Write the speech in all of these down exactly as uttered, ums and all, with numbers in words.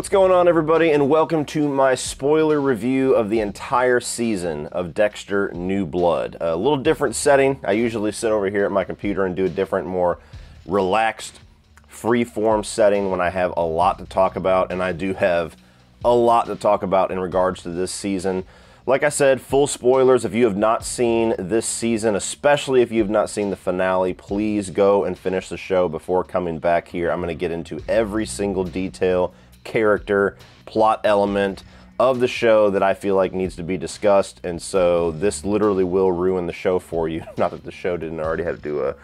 What's going on, everybody, and welcome to my spoiler review of the entire season of Dexter New Blood. A little different setting. I usually sit over here at my computer and do a different, more relaxed, free-form setting when I have a lot to talk about, and I do have a lot to talk about in regards to this season. Like I said, full spoilers. If you have not seen this season, especially if you have not seen the finale, please go and finish the show before coming back here. I'm going to get into every single detail, character, plot element of the show that I feel like needs to be discussed, and so this literally will ruin the show for you. Not that the show didn't already have to do a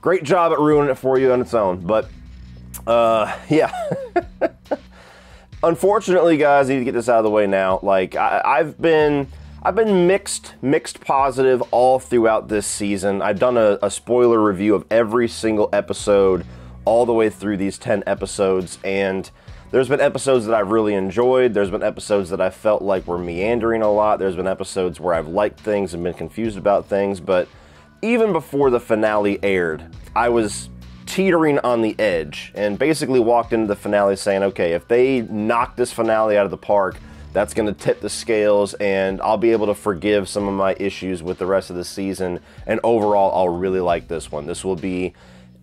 great job at ruining it for you on its own, but uh, yeah. Unfortunately, guys, I need to get this out of the way now. Like I, I've been, I've been mixed, mixed positive all throughout this season. I've done a, a spoiler review of every single episode all the way through these ten episodes, and there's been episodes that I've really enjoyed. There's been episodes that I felt like were meandering a lot. There's been episodes where I've liked things and been confused about things. But even before the finale aired, I was teetering on the edge and basically walked into the finale saying, okay, if they knock this finale out of the park, that's going to tip the scales and I'll be able to forgive some of my issues with the rest of the season. And overall, I'll really like this one. This will be,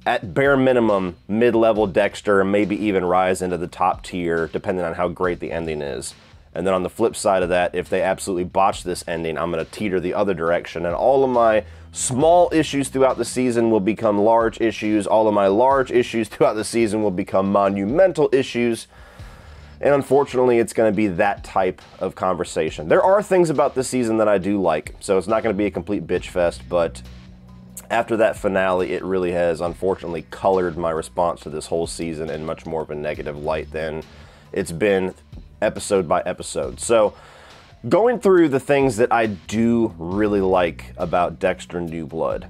at bare minimum, mid-level Dexter, and maybe even rise into the top tier, depending on how great the ending is. And then on the flip side of that, if they absolutely botch this ending, I'm going to teeter the other direction, and all of my small issues throughout the season will become large issues, all of my large issues throughout the season will become monumental issues, and unfortunately, it's going to be that type of conversation. There are things about this season that I do like, so it's not going to be a complete bitch fest, but after that finale, it really has, unfortunately, colored my response to this whole season in much more of a negative light than it's been episode by episode. So, going through the things that I do really like about Dexter New Blood.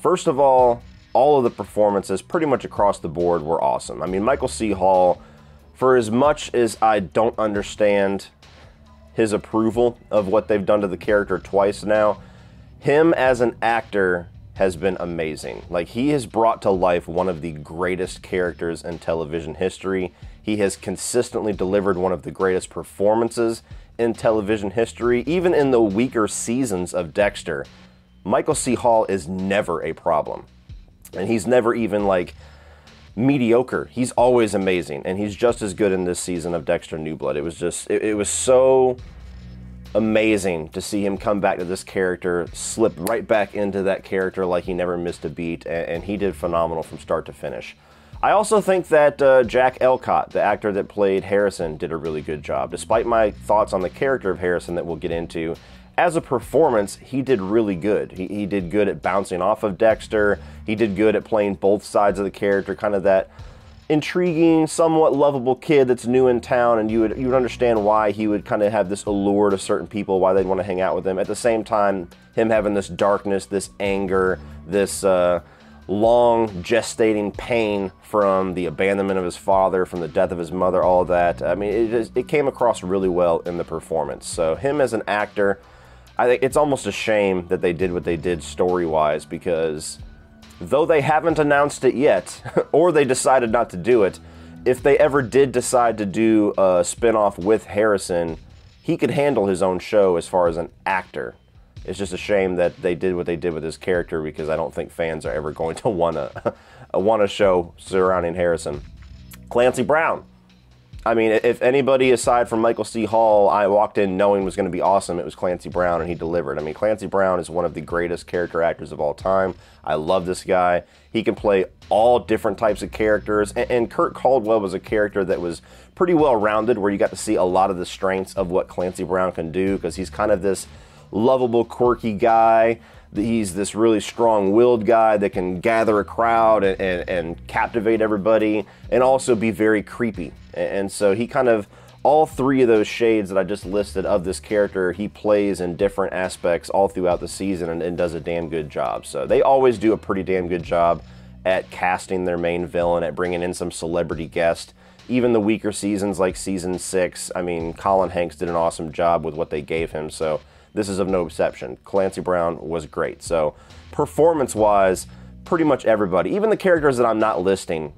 First of all, all of the performances pretty much across the board were awesome. I mean, Michael C. Hall, for as much as I don't understand his approval of what they've done to the character twice now, him as an actor has been amazing. Like, he has brought to life one of the greatest characters in television history. He has consistently delivered one of the greatest performances in television history. Even in the weaker seasons of Dexter, Michael C. Hall is never a problem. And he's never even, like, mediocre. He's always amazing. And he's just as good in this season of Dexter New Blood. It was just, it, it was so amazing to see him come back to this character, slip right back into that character like he never missed a beat, and, and he did phenomenal from start to finish. I also think that uh, Jack Alcott, the actor that played Harrison, did a really good job. Despite my thoughts on the character of Harrison that we'll get into, as a performance, he did really good. He, he did good at bouncing off of Dexter. He did good at playing both sides of the character, kind of that intriguing, somewhat lovable kid that's new in town, and you would you would understand why he would kind of have this allure to certain people, why they'd want to hang out with him. At the same time, him having this darkness, this anger, this uh, long gestating pain from the abandonment of his father, from the death of his mother, all that. I mean, it, just, it came across really well in the performance. So him as an actor, I think it's almost a shame that they did what they did story-wise, because though they haven't announced it yet, or they decided not to do it, if they ever did decide to do a spinoff with Harrison, he could handle his own show as far as an actor. It's just a shame that they did what they did with his character, because I don't think fans are ever going to want a, a, want a show surrounding Harrison. Clancy Brown. I mean, if anybody aside from Michael C. Hall I walked in knowing was going to be awesome, it was Clancy Brown, and he delivered. I mean, Clancy Brown is one of the greatest character actors of all time. I love this guy. He can play all different types of characters, and, and Kurt Caldwell was a character that was pretty well-rounded, where you got to see a lot of the strengths of what Clancy Brown can do, because he's kind of this lovable, quirky guy. He's this really strong-willed guy that can gather a crowd and, and, and captivate everybody, and also be very creepy. And so he kind of, all three of those shades that I just listed of this character, he plays in different aspects all throughout the season, and, and does a damn good job. So they always do a pretty damn good job at casting their main villain, at bringing in some celebrity guest. Even the weaker seasons, like season six, I mean, Colin Hanks did an awesome job with what they gave him, so this is of no exception. Clancy Brown was great. So performance-wise, pretty much everybody, even the characters that I'm not listing,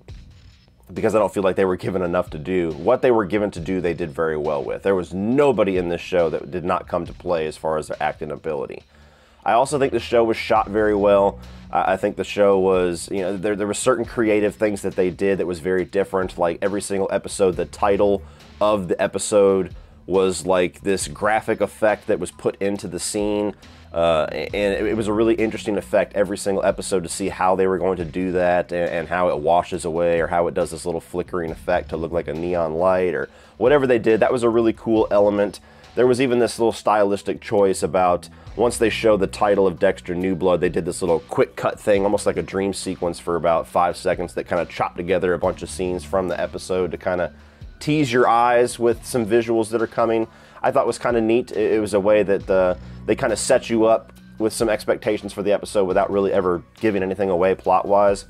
because I don't feel like they were given enough to do. What they were given to do, they did very well with. There was nobody in this show that did not come to play as far as their acting ability. I also think the show was shot very well. Uh, I think the show was, you know, there, there were certain creative things that they did that was very different. Like every single episode, the title of the episode was like this graphic effect that was put into the scene. Uh, and it, it was a really interesting effect every single episode to see how they were going to do that and, and how it washes away or how it does this little flickering effect to look like a neon light or whatever they did. That was a really cool element. There was even this little stylistic choice about once they show the title of Dexter New Blood, they did this little quick cut thing, almost like a dream sequence for about five seconds that kind of chopped together a bunch of scenes from the episode to kind of tease your eyes with some visuals that are coming. I thought was kind of neat. It was a way that the, they kind of set you up with some expectations for the episode without really ever giving anything away plot-wise.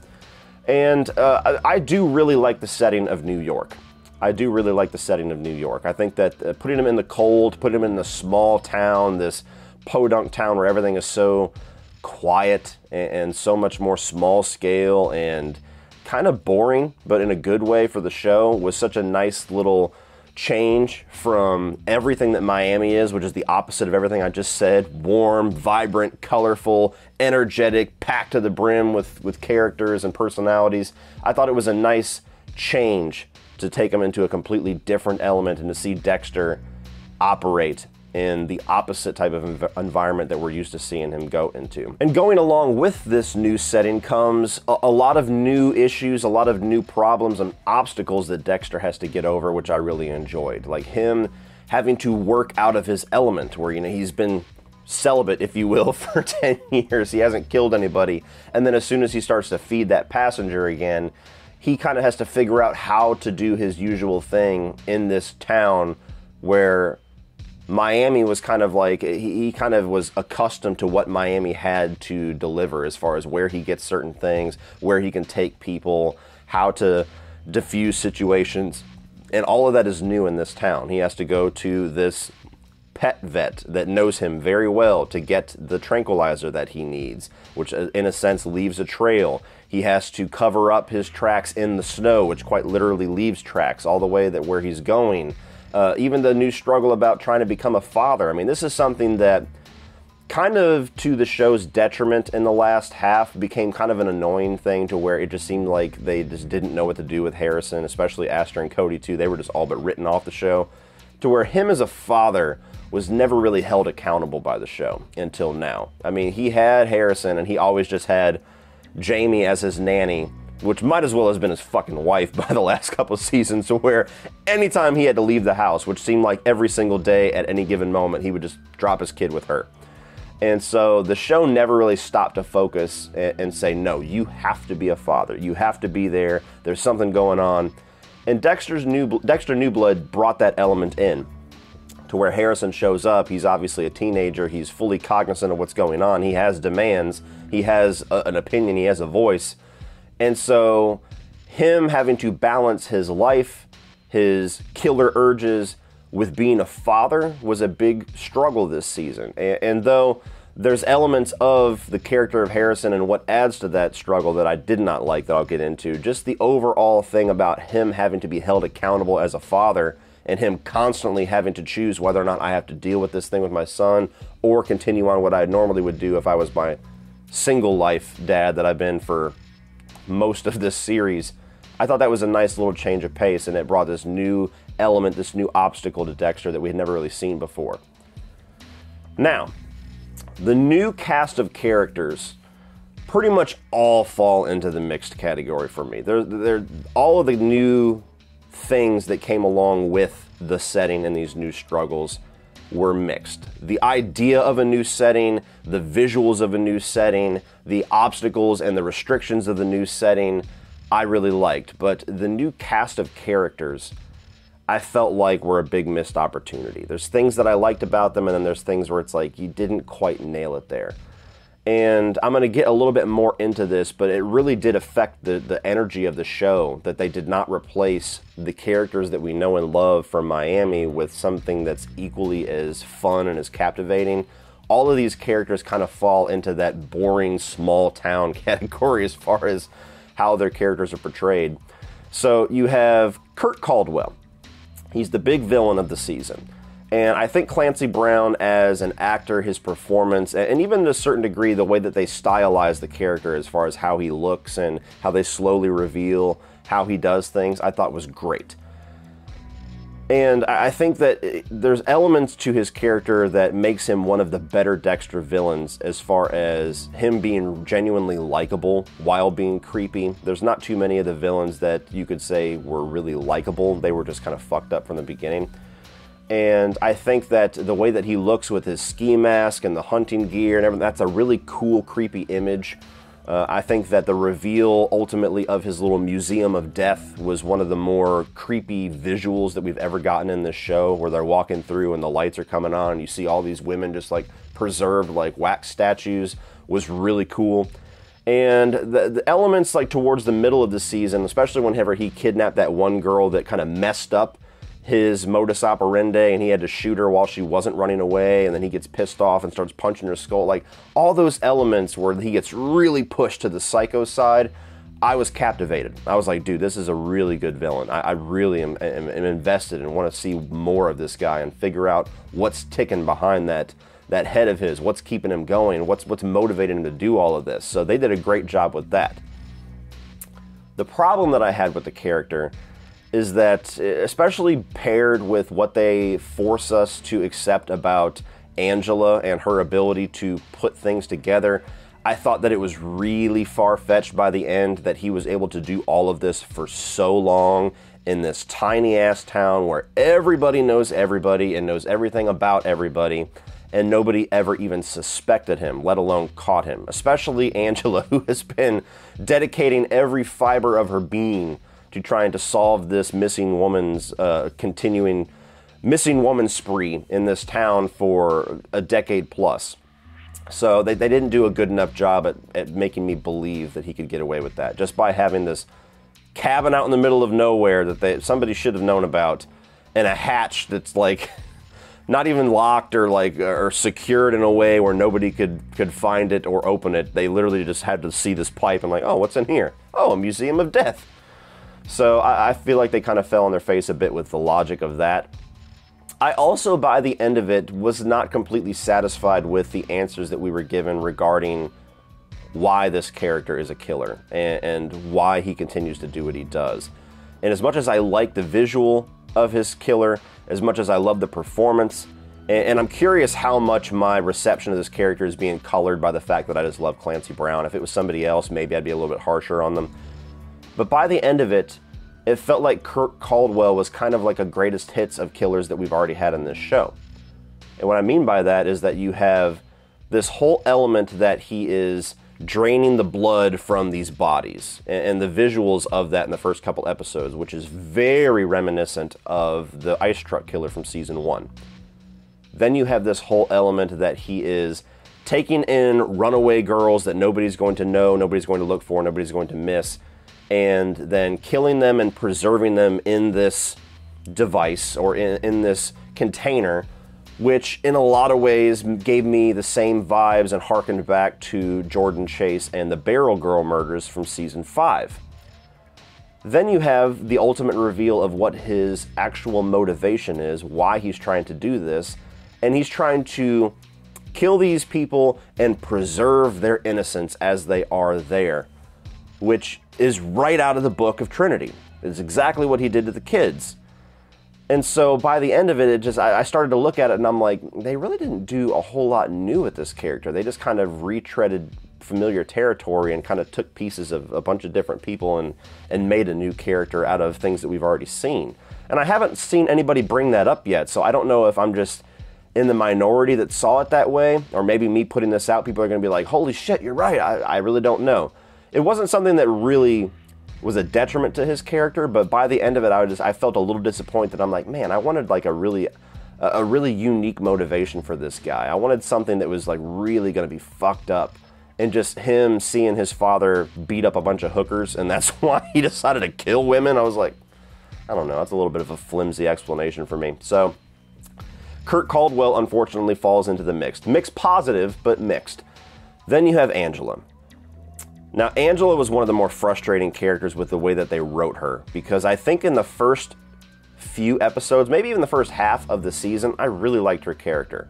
And uh, I, I do really like the setting of New York. I do really like the setting of New York. I think that uh, putting them in the cold, putting them in the small town, this podunk town where everything is so quiet and, and so much more small scale and kind of boring, but in a good way for the show, was such a nice little change from everything that Miami is, which is the opposite of everything I just said. Warm, vibrant, colorful, energetic, packed to the brim with, with characters and personalities. I thought it was a nice change to take them into a completely different element and to see Dexter operate in the opposite type of env environment that we're used to seeing him go into. And going along with this new setting comes a, a lot of new issues, a lot of new problems and obstacles that Dexter has to get over, which I really enjoyed. Like him having to work out of his element where, you know, he's been celibate, if you will, for ten years. He hasn't killed anybody. And then as soon as he starts to feed that passenger again, he kind of has to figure out how to do his usual thing in this town where Miami was kind of like, he kind of was accustomed to what Miami had to deliver as far as where he gets certain things, where he can take people, how to diffuse situations. And all of that is new in this town. He has to go to this pet vet that knows him very well to get the tranquilizer that he needs, which in a sense leaves a trail. He has to cover up his tracks in the snow, which quite literally leaves tracks all the way that where he's going. Uh, even the new struggle about trying to become a father. I mean, this is something that kind of to the show's detriment in the last half became kind of an annoying thing to where it just seemed like they just didn't know what to do with Harrison, especially Astor and Cody too. They were just all but written off the show, to where him as a father was never really held accountable by the show until now. I mean, he had Harrison and he always just had Jamie as his nanny, which might as well have been his fucking wife by the last couple of seasons, to where anytime he had to leave the house, which seemed like every single day at any given moment, he would just drop his kid with her. And so the show never really stopped to focus and say, no, you have to be a father. You have to be there. There's something going on. And Dexter's new, Dexter New Blood brought that element in, to where Harrison shows up. He's obviously a teenager. He's fully cognizant of what's going on. He has demands. He has a, an opinion. He has a voice. And so him having to balance his life, his killer urges, with being a father was a big struggle this season. And, and though there's elements of the character of Harrison and what adds to that struggle that I did not like that I'll get into, just the overall thing about him having to be held accountable as a father and him constantly having to choose whether or not I have to deal with this thing with my son or continue on what I normally would do if I was my single life dad that I've been for most of this series. I thought that was a nice little change of pace, and it brought this new element, this new obstacle to Dexter that we had never really seen before. Now, the new cast of characters pretty much all fall into the mixed category for me. They're, they're, all of the new things that came along with the setting and these new struggles were mixed. The idea of a new setting, the visuals of a new setting, the obstacles and the restrictions of the new setting, I really liked. But the new cast of characters, I felt like were a big missed opportunity. There's things that I liked about them, and then there's things where it's like, you didn't quite nail it there. And I'm going to get a little bit more into this, but it really did affect the, the energy of the show that they did not replace the characters that we know and love from Miami with something that's equally as fun and as captivating. All of these characters kind of fall into that boring small town category as far as how their characters are portrayed. So you have Kurt Caldwell. He's the big villain of the season. And I think Clancy Brown as an actor, his performance, and even to a certain degree, the way that they stylize the character as far as how he looks and how they slowly reveal how he does things, I thought was great. And I think that it, there's elements to his character that makes him one of the better Dexter villains as far as him being genuinely likable while being creepy. There's not too many of the villains that you could say were really likable. They were just kind of fucked up from the beginning. And I think that the way that he looks with his ski mask and the hunting gear and everything, that's a really cool, creepy image. Uh, I think that the reveal, ultimately, of his little museum of death was one of the more creepy visuals that we've ever gotten in this show, where they're walking through and the lights are coming on and you see all these women just like preserved like wax statues, was really cool. And the, the elements like towards the middle of the season, especially whenever he kidnapped that one girl that kind of messed up his modus operandi and he had to shoot her while she wasn't running away, and then he gets pissed off and starts punching her skull. Like, all those elements where he gets really pushed to the psycho side, I was captivated. I was like, dude, this is a really good villain. I, I really am, am, am invested and want to see more of this guy and figure out what's ticking behind that that head of his, what's keeping him going, what's, what's motivating him to do all of this. So they did a great job with that. The problem that I had with the character is that, especially paired with what they force us to accept about Angela and her ability to put things together, I thought that it was really far-fetched by the end that he was able to do all of this for so long in this tiny-ass town where everybody knows everybody and knows everything about everybody, and nobody ever even suspected him, let alone caught him. Especially Angela, who has been dedicating every fiber of her being to trying to solve this missing woman's uh, continuing missing woman spree in this town for a decade plus. So they, they didn't do a good enough job at, at making me believe that he could get away with that, just by having this cabin out in the middle of nowhere that they, somebody should have known about, and a hatch that's like not even locked or like or secured in a way where nobody could could find it or open it. They literally just had to see this pipe and like, oh, what's in here? Oh, a museum of death. So I, I feel like they kind of fell on their face a bit with the logic of that. I also, by the end of it, was not completely satisfied with the answers that we were given regarding why this character is a killer and, and why he continues to do what he does. And as much as I like the visual of his killer, as much as I love the performance, and, and I'm curious how much my reception of this character is being colored by the fact that I just love Clancy Brown. If it was somebody else, maybe I'd be a little bit harsher on them. But by the end of it, it felt like Kurt Caldwell was kind of like a greatest hits of killers that we've already had in this show. And what I mean by that is that you have this whole element that he is draining the blood from these bodies, and the visuals of that in the first couple episodes, which is very reminiscent of the Ice Truck Killer from season one. Then you have this whole element that he is taking in runaway girls that nobody's going to know, nobody's going to look for, nobody's going to miss, and then killing them and preserving them in this device or in, in this container, which in a lot of ways gave me the same vibes and harkened back to Jordan Chase and the Barrel Girl murders from season five. Then you have the ultimate reveal of what his actual motivation is, why he's trying to do this, and he's trying to kill these people and preserve their innocence as they are there, which is right out of the book of Trinity. It's exactly what he did to the kids. And so by the end of it, it just I, I started to look at it and I'm like, they really didn't do a whole lot new with this character. They just kind of retreaded familiar territory and kind of took pieces of a bunch of different people and, and made a new character out of things that we've already seen. And I haven't seen anybody bring that up yet, so I don't know if I'm just in the minority that saw it that way, or maybe me putting this out, people are gonna be like, holy shit, you're right, I, I really don't know. It wasn't something that really was a detriment to his character, but by the end of it, I just I felt a little disappointed. I'm like, man, I wanted like a really, a really unique motivation for this guy. I wanted something that was like really gonna be fucked up, and just him seeing his father beat up a bunch of hookers, and that's why he decided to kill women. I was like, I don't know, that's a little bit of a flimsy explanation for me. So, Kurt Caldwell unfortunately falls into the mixed, mixed positive, but mixed. Then you have Angela. Now, Angela was one of the more frustrating characters with the way that they wrote her, because I think in the first few episodes, maybe even the first half of the season, I really liked her character.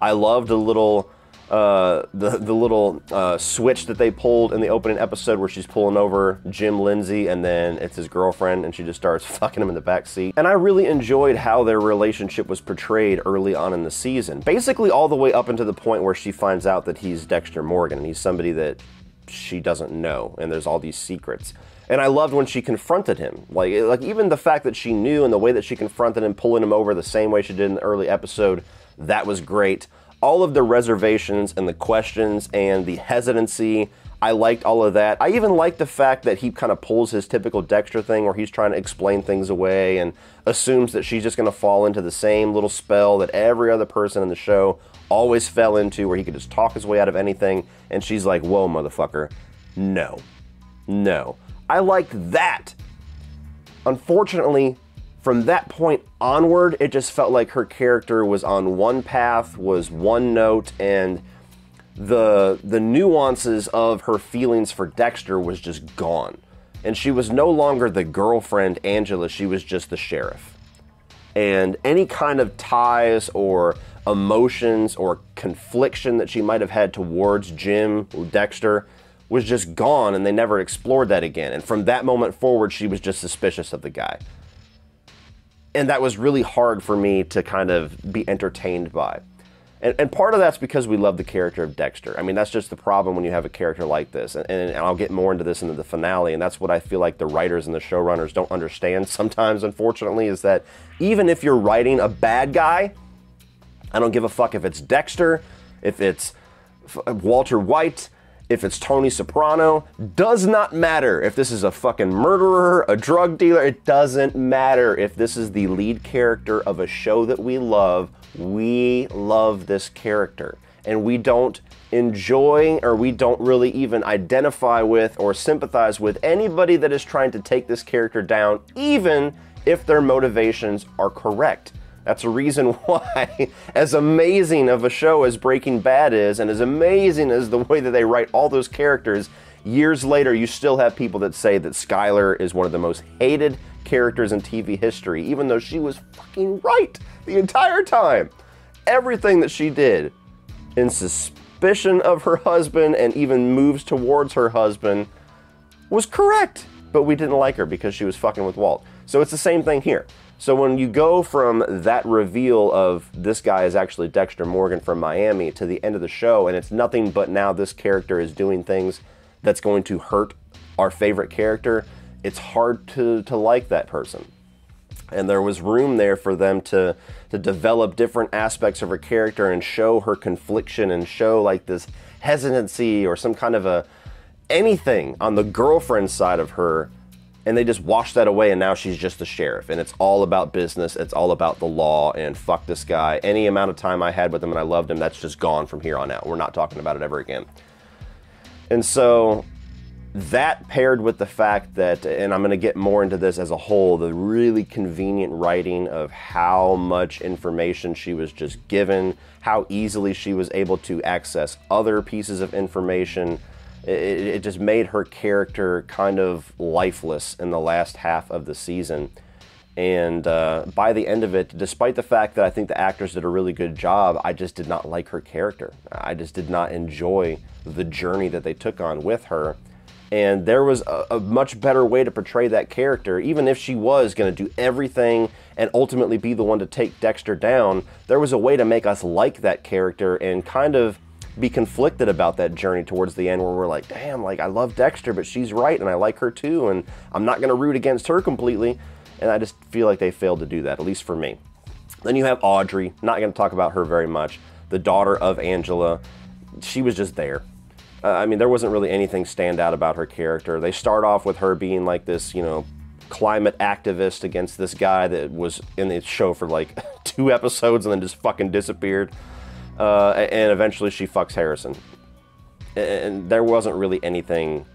I loved the little uh, the, the little uh, switch that they pulled in the opening episode where she's pulling over Jim Lindsay and then it's his girlfriend and she just starts fucking him in the backseat. And I really enjoyed how their relationship was portrayed early on in the season, basically all the way up until the point where she finds out that he's Dexter Morgan and he's somebody that she doesn't know, and there's all these secrets. And I loved when she confronted him. Like, like even the fact that she knew and the way that she confronted him, pulling him over the same way she did in the early episode, that was great. All of the reservations and the questions and the hesitancy, I liked all of that. I even liked the fact that he kind of pulls his typical Dexter thing where he's trying to explain things away and assumes that she's just going to fall into the same little spell that every other person in the show always fell into, where he could just talk his way out of anything. And she's like, whoa, motherfucker. No. No. I liked that. Unfortunately, from that point onward, it just felt like her character was on one path, was one note, and the the nuances of her feelings for Dexter was just gone. And she was no longer the girlfriend, Angela, she was just the sheriff. And any kind of ties or emotions or confliction that she might have had towards Jim or Dexter was just gone, and they never explored that again. And from that moment forward, she was just suspicious of the guy. And that was really hard for me to kind of be entertained by. And, and part of that's because we love the character of Dexter. I mean, that's just the problem when you have a character like this. And, and, and I'll get more into this in the finale, and that's what I feel like the writers and the showrunners don't understand sometimes, unfortunately, is that even if you're writing a bad guy, I don't give a fuck if it's Dexter, if it's Walter White, if it's Tony Soprano, does not matter. If this is a fucking murderer, a drug dealer, it doesn't matter. If this is the lead character of a show that we love, we love this character. And we don't enjoy, or we don't really even identify with or sympathize with anybody that is trying to take this character down, even if their motivations are correct. That's a reason why, as amazing of a show as Breaking Bad is, and as amazing as the way that they write all those characters, years later you still have people that say that Skyler is one of the most hated characters in T V history, even though she was fucking right the entire time. Everything that she did, in suspicion of her husband and even moves towards her husband, was correct. But we didn't like her because she was fucking with Walt. So it's the same thing here. So when you go from that reveal of this guy is actually Dexter Morgan from Miami to the end of the show, and it's nothing but now this character is doing things that's going to hurt our favorite character, it's hard to, to like that person. And there was room there for them to, to develop different aspects of her character and show her confliction and show like this hesitancy or some kind of a anything on the girlfriend side of her. And they just washed that away, and now she's just the sheriff. And it's all about business. It's all about the law, and fuck this guy. Any amount of time I had with him and I loved him, that's just gone from here on out. We're not talking about it ever again. And so that paired with the fact that, and I'm going to get more into this as a whole, the really convenient writing of how much information she was just given, how easily she was able to access other pieces of information. It, it just made her character kind of lifeless in the last half of the season. And uh, by the end of it, despite the fact that I think the actors did a really good job, I just did not like her character. I just did not enjoy the journey that they took on with her. And there was a, a much better way to portray that character. Even if she was going to do everything and ultimately be the one to take Dexter down, there was a way to make us like that character and kind of be conflicted about that journey towards the end, where we're like, damn, like I love Dexter, but she's right and I like her too, and I'm not going to root against her completely. And I just feel like they failed to do that, at least for me. Then you have Audrey. Not going to talk about her very much. The daughter of Angela. She was just there. Uh, I mean, there wasn't really anything stand out about her character. They start off with her being like this, you know, climate activist against this guy that was in the show for like two episodes and then just fucking disappeared. Uh, and eventually she fucks Harrison. And there wasn't really anything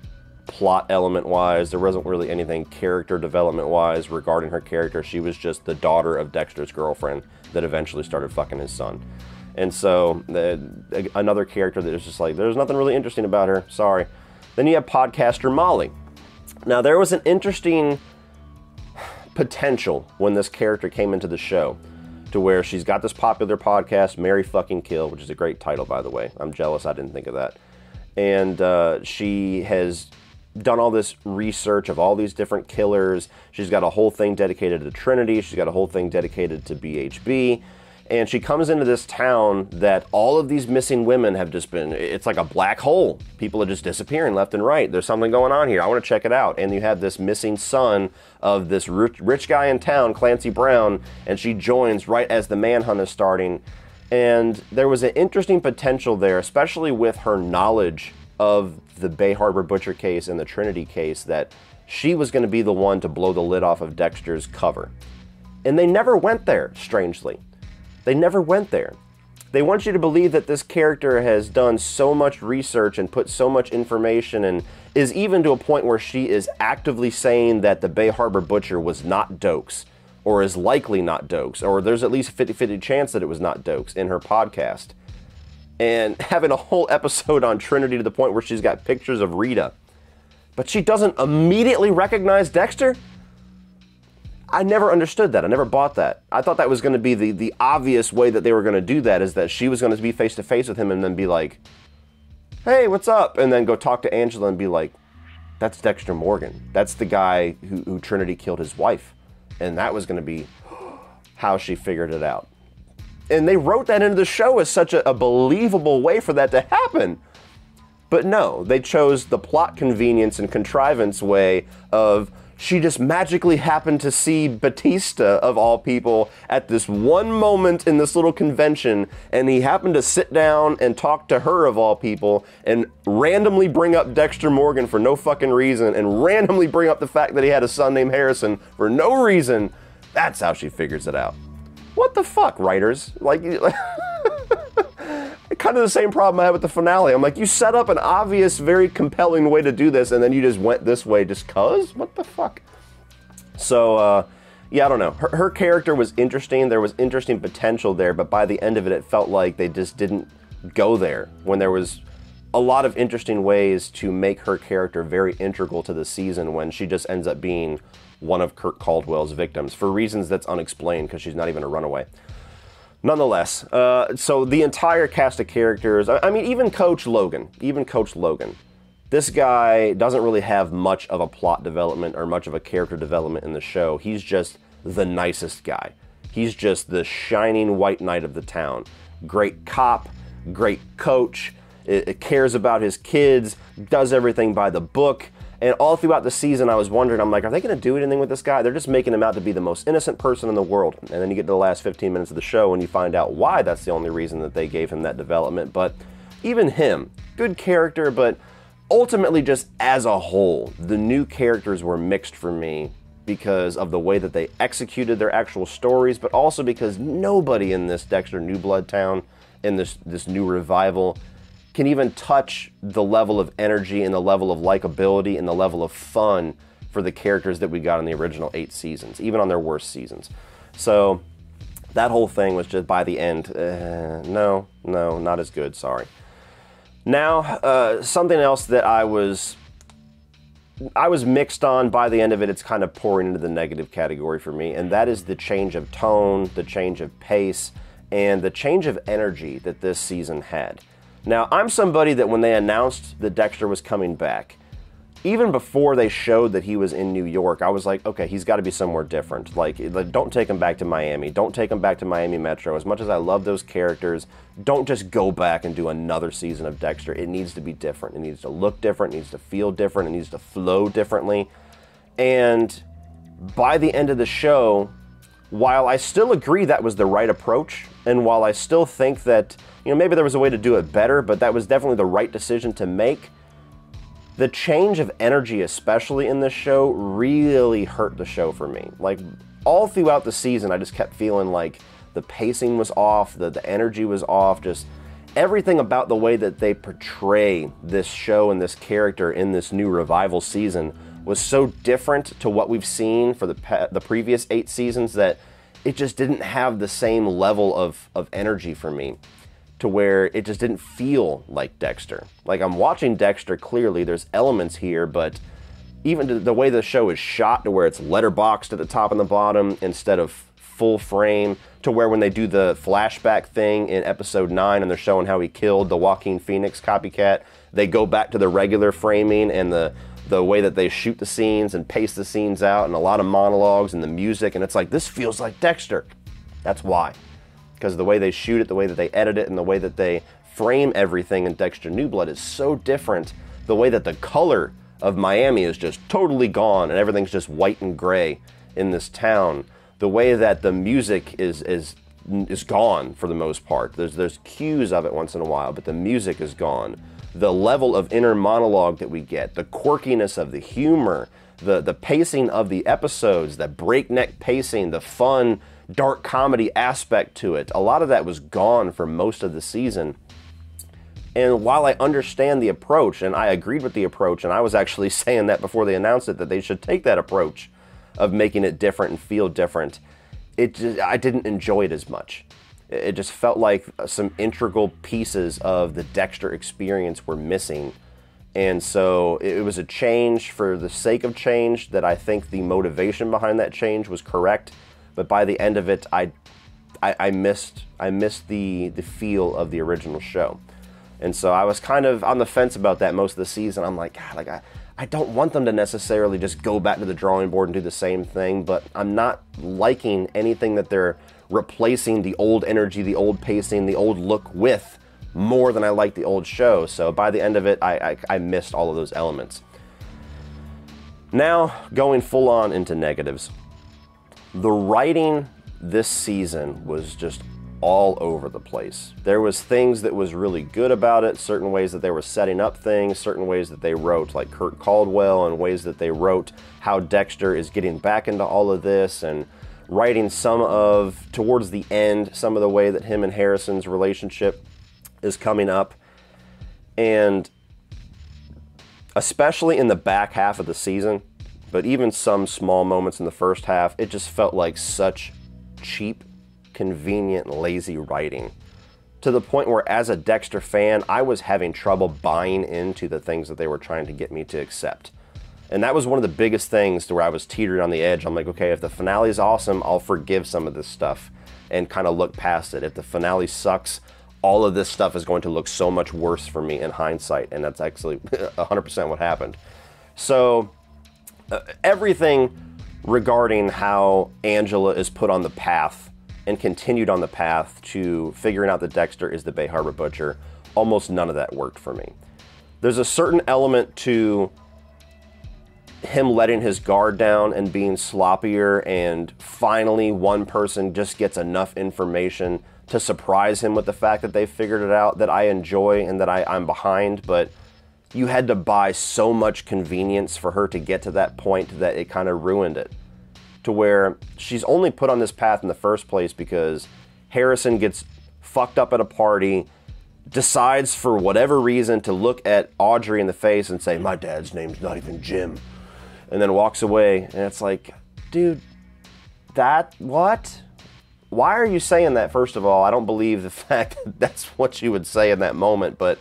plot element-wise, there wasn't really anything character development-wise regarding her character. She was just the daughter of Dexter's girlfriend that eventually started fucking his son. And so, uh, another character that is just like, there's nothing really interesting about her, sorry. Then you have podcaster Molly. Now, there was an interesting potential when this character came into the show, to where she's got this popular podcast, Mary Fucking Kill, which is a great title, by the way. I'm jealous I didn't think of that. And uh, she has done all this research of all these different killers. She's got a whole thing dedicated to Trinity. She's got a whole thing dedicated to B H B. And she comes into this town that all of these missing women have just been, it's like a black hole. People are just disappearing left and right. There's something going on here. I want to check it out. And you have this missing son of this rich, rich guy in town, Clancy Brown, and she joins right as the manhunt is starting. And there was an interesting potential there, especially with her knowledge of the Bay Harbor Butcher case and the Trinity case, that she was going to be the one to blow the lid off of Dexter's cover. And they never went there, strangely. They never went there. They want you to believe that this character has done so much research and put so much information, and is even to a point where she is actively saying that the Bay Harbor Butcher was not Doakes, or is likely not Doakes, or there's at least a fifty fifty chance that it was not Doakes in her podcast. And having a whole episode on Trinity to the point where she's got pictures of Rita. But she doesn't immediately recognize Dexter? I never understood that. I never bought that. I thought that was going to be the, the obvious way that they were going to do that, is that she was going to be face to face with him and then be like, hey, what's up? And then go talk to Angela and be like, that's Dexter Morgan. That's the guy who, who Trinity killed his wife. And that was going to be how she figured it out. And they wrote that into the show as such a, a believable way for that to happen. But no, they chose the plot convenience and contrivance way of, she just magically happened to see Batista, of all people, at this one moment in this little convention, and he happened to sit down and talk to her, of all people, and randomly bring up Dexter Morgan for no fucking reason, and randomly bring up the fact that he had a son named Harrison for no reason. That's how she figures it out. What the fuck, writers? Like, kind of the same problem I had with the finale. I'm like, you set up an obvious, very compelling way to do this, and then you just went this way just cuz? What the fuck? So, uh, yeah, I don't know. Her, her character was interesting. There was interesting potential there, but by the end of it, it felt like they just didn't go there, when there was a lot of interesting ways to make her character very integral to the season, when she just ends up being one of Kurt Caldwell's victims for reasons that's unexplained, because she's not even a runaway. Nonetheless, uh, so the entire cast of characters, I, I mean, even Coach Logan, even Coach Logan, this guy doesn't really have much of a plot development or much of a character development in the show. He's just the nicest guy. He's just the shining white knight of the town. Great cop, great coach, it, it cares about his kids, does everything by the book. And all throughout the season, I was wondering, I'm like, are they going to do anything with this guy? They're just making him out to be the most innocent person in the world. And then you get to the last fifteen minutes of the show and you find out why that's the only reason that they gave him that development. But even him, good character, but ultimately just as a whole, the new characters were mixed for me because of the way that they executed their actual stories, but also because nobody in this Dexter New Blood town, in this, this new revival, can even touch the level of energy and the level of likability and the level of fun for the characters that we got in the original eight seasons, even on their worst seasons. So that whole thing was just, by the end, uh, no, no, not as good, sorry. Now, uh, something else that I was, I was mixed on, by the end of it, it's kind of pouring into the negative category for me, and that is the change of tone, the change of pace, and the change of energy that this season had. Now, I'm somebody that when they announced that Dexter was coming back, even before they showed that he was in New York, I was like, okay, he's got to be somewhere different. Like, like, don't take him back to Miami. Don't take him back to Miami Metro. As much as I love those characters, don't just go back and do another season of Dexter. It needs to be different. It needs to look different. It needs to feel different. It needs to flow differently. And by the end of the show, while I still agree that was the right approach, and while I still think that, you know, maybe there was a way to do it better, but that was definitely the right decision to make. The change of energy, especially in this show, really hurt the show for me. Like, all throughout the season, I just kept feeling like the pacing was off, the, the energy was off, just everything about the way that they portray this show and this character in this new revival season was so different to what we've seen for the, the previous eight seasons that it just didn't have the same level of, of energy for me. to where it just didn't feel like Dexter. Like, I'm watching Dexter clearly, there's elements here, but even the way the show is shot to where it's letterboxed at the top and the bottom instead of full frame, to where when they do the flashback thing in episode nine and they're showing how he killed the Joaquin Phoenix copycat, they go back to the regular framing and the the way that they shoot the scenes and pace the scenes out and a lot of monologues and the music, and it's like, this feels like Dexter. That's why. Because the way they shoot it, the way that they edit it, and the way that they frame everything in Dexter New Blood is so different. The way that the color of Miami is just totally gone and everything's just white and gray in this town. The way that the music is is is gone for the most part. There's there's cues of it once in a while, but the music is gone. The level of inner monologue that we get, the quirkiness of the humor, the the pacing of the episodes, the breakneck pacing, the fun dark comedy aspect to it. A lot of that was gone for most of the season. And while I understand the approach, and I agreed with the approach, and I was actually saying that before they announced it, that they should take that approach of making it different and feel different, it just, I didn't enjoy it as much. It just felt like some integral pieces of the Dexter experience were missing. And so it was a change for the sake of change, that I think the motivation behind that change was correct. But by the end of it, I, I, I missed, I missed the, the feel of the original show. And so I was kind of on the fence about that most of the season. I'm like, God, like I, I don't want them to necessarily just go back to the drawing board and do the same thing, but I'm not liking anything that they're replacing the old energy, the old pacing, the old look with more than I like the old show. So by the end of it, I, I, I missed all of those elements. Now, going full on into negatives. The writing this season was just all over the place. There was things that was really good about it, certain ways that they were setting up things, certain ways that they wrote like Kurt Caldwell, and ways that they wrote how Dexter is getting back into all of this, and writing some of, towards the end, some of the way that him and Harrison's relationship is coming up. And especially in the back half of the season, but even some small moments in the first half, it just felt like such cheap, convenient, lazy writing, to the point where, as a Dexter fan, I was having trouble buying into the things that they were trying to get me to accept. And that was one of the biggest things, to where I was teetering on the edge. I'm like, okay, if the finale is awesome, I'll forgive some of this stuff and kind of look past it. If the finale sucks, all of this stuff is going to look so much worse for me in hindsight. And that's actually one hundred percent what happened. So uh, everything regarding how Angela is put on the path and continued on the path to figuring out that Dexter is the Bay Harbor Butcher, almost none of that worked for me. There's a certain element to him letting his guard down and being sloppier, and finally one person just gets enough information to surprise him with the fact that they figured it out, that I enjoy and that I, I'm behind, but you had to buy so much convenience for her to get to that point that it kind of ruined it. To where she's only put on this path in the first place because Harrison gets fucked up at a party, decides for whatever reason to look at Audrey in the face and say, my dad's name's not even Jim, and then walks away. And it's like, dude, that, what? Why are you saying that? First of all, I don't believe the fact that that's what you would say in that moment, but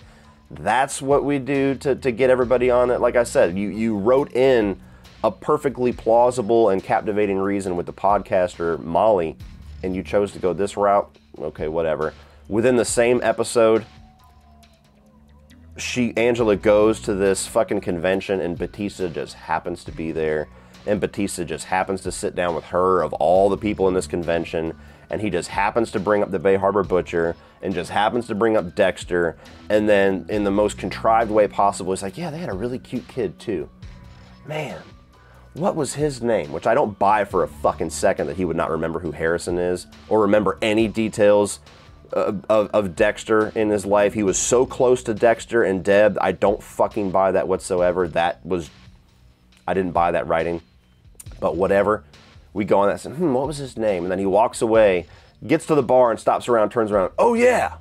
that's what we do to, to get everybody on it. Like I said, you, you wrote in a perfectly plausible and captivating reason with the podcaster, Molly, and you chose to go this route. Okay, whatever. Within the same episode, she, Angela goes to this fucking convention, and Batista just happens to be there, and Batista just happens to sit down with her, of all the people in this convention, and he just happens to bring up the Bay Harbor Butcher, and just happens to bring up Dexter, and then in the most contrived way possible, it's like, yeah, they had a really cute kid too. Man. What was his name? Which I don't buy for a fucking second that he would not remember who Harrison is or remember any details of, of, of Dexter in his life. He was so close to Dexter and Deb. I don't fucking buy that whatsoever. That was, I didn't buy that writing, but whatever. We go on that, and hmm, what was his name? And then he walks away, gets to the bar and stops around, turns around. Oh yeah,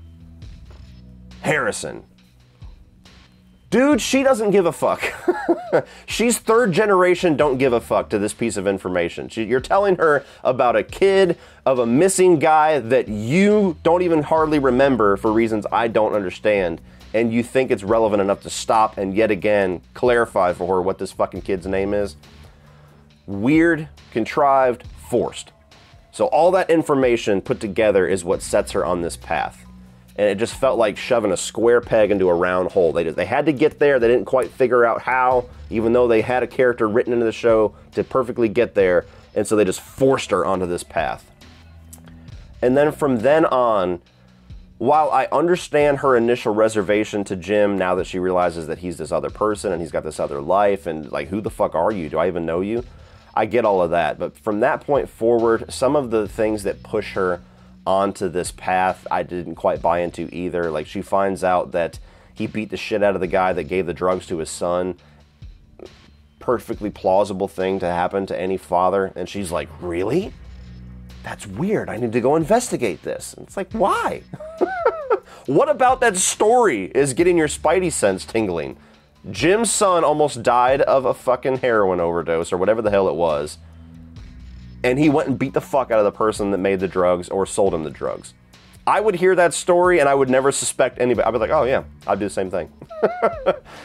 Harrison. Dude, she doesn't give a fuck. She's third generation don't give a fuck to this piece of information. She, you're telling her about a kid of a missing guy that you don't even hardly remember for reasons I don't understand, and you think it's relevant enough to stop and yet again clarify for her what this fucking kid's name is. Weird, contrived, forced. So all that information put together is what sets her on this path. And it just felt like shoving a square peg into a round hole. They, just, they had to get there. They didn't quite figure out how, even though they had a character written into the show to perfectly get there. And so they just forced her onto this path. And then from then on, while I understand her initial reservation to Jim now that she realizes that he's this other person and he's got this other life and like, who the fuck are you? Do I even know you? I get all of that. But from that point forward, some of the things that push her onto this path, I didn't quite buy into either. Like, she finds out that he beat the shit out of the guy that gave the drugs to his son. Perfectly plausible thing to happen to any father. And she's like, really? That's weird. I need to go investigate this. And it's like, why? What about that story is getting your spidey sense tingling? Jim's son almost died of a fucking heroin overdose or whatever the hell it was. And he went and beat the fuck out of the person that made the drugs or sold him the drugs. I would hear that story and I would never suspect anybody. I'd be like, oh yeah, I'd do the same thing.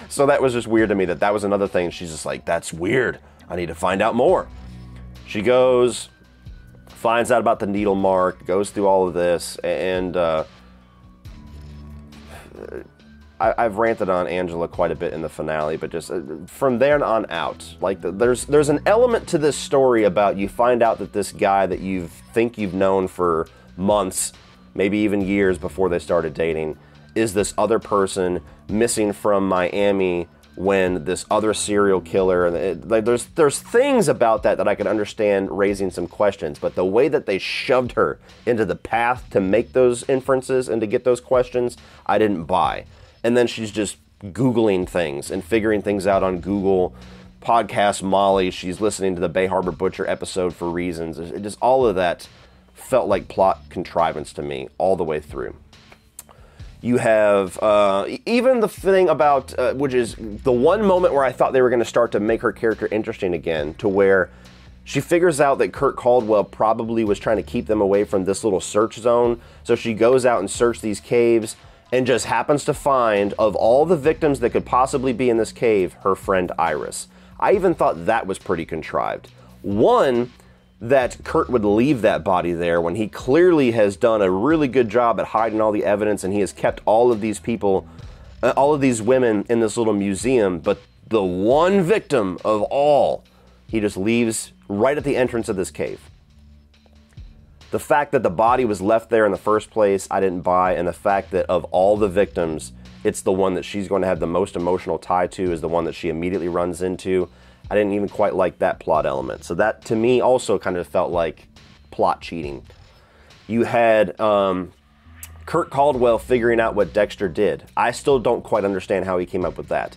So that was just weird to me that that was another thing. She's just like, that's weird. I need to find out more. She goes, finds out about the needle mark, goes through all of this. And uh, I, I've ranted on Angela quite a bit in the finale, but just uh, from there on out, like the, there's there's an element to this story about you find out that this guy that you think you've known for months, maybe even years before they started dating, is this other person missing from Miami when this other serial killer, and it, like, there's there's things about that that I can understand raising some questions, but the way that they shoved her into the path to make those inferences and to get those questions, I didn't buy. And then she's just Googling things and figuring things out on Google. Podcast Molly, she's listening to the Bay Harbor Butcher episode for reasons. It just, all of that felt like plot contrivance to me all the way through. You have uh, even the thing about, uh, which is the one moment where I thought they were going to start to make her character interesting again, to where she figures out that Kurt Caldwell probably was trying to keep them away from this little search zone. So she goes out and searches these caves, and just happens to find, of all the victims that could possibly be in this cave, her friend Iris. I even thought that was pretty contrived. One, that Kurt would leave that body there when he clearly has done a really good job at hiding all the evidence, and he has kept all of these people, uh, all of these women in this little museum, but the one victim of all, he just leaves right at the entrance of this cave. The fact that the body was left there in the first place, I didn't buy. And the fact that of all the victims, it's the one that she's going to have the most emotional tie to is the one that she immediately runs into. I didn't even quite like that plot element. So that, to me, also kind of felt like plot cheating. You had um, Kurt Caldwell figuring out what Dexter did. I still don't quite understand how he came up with that.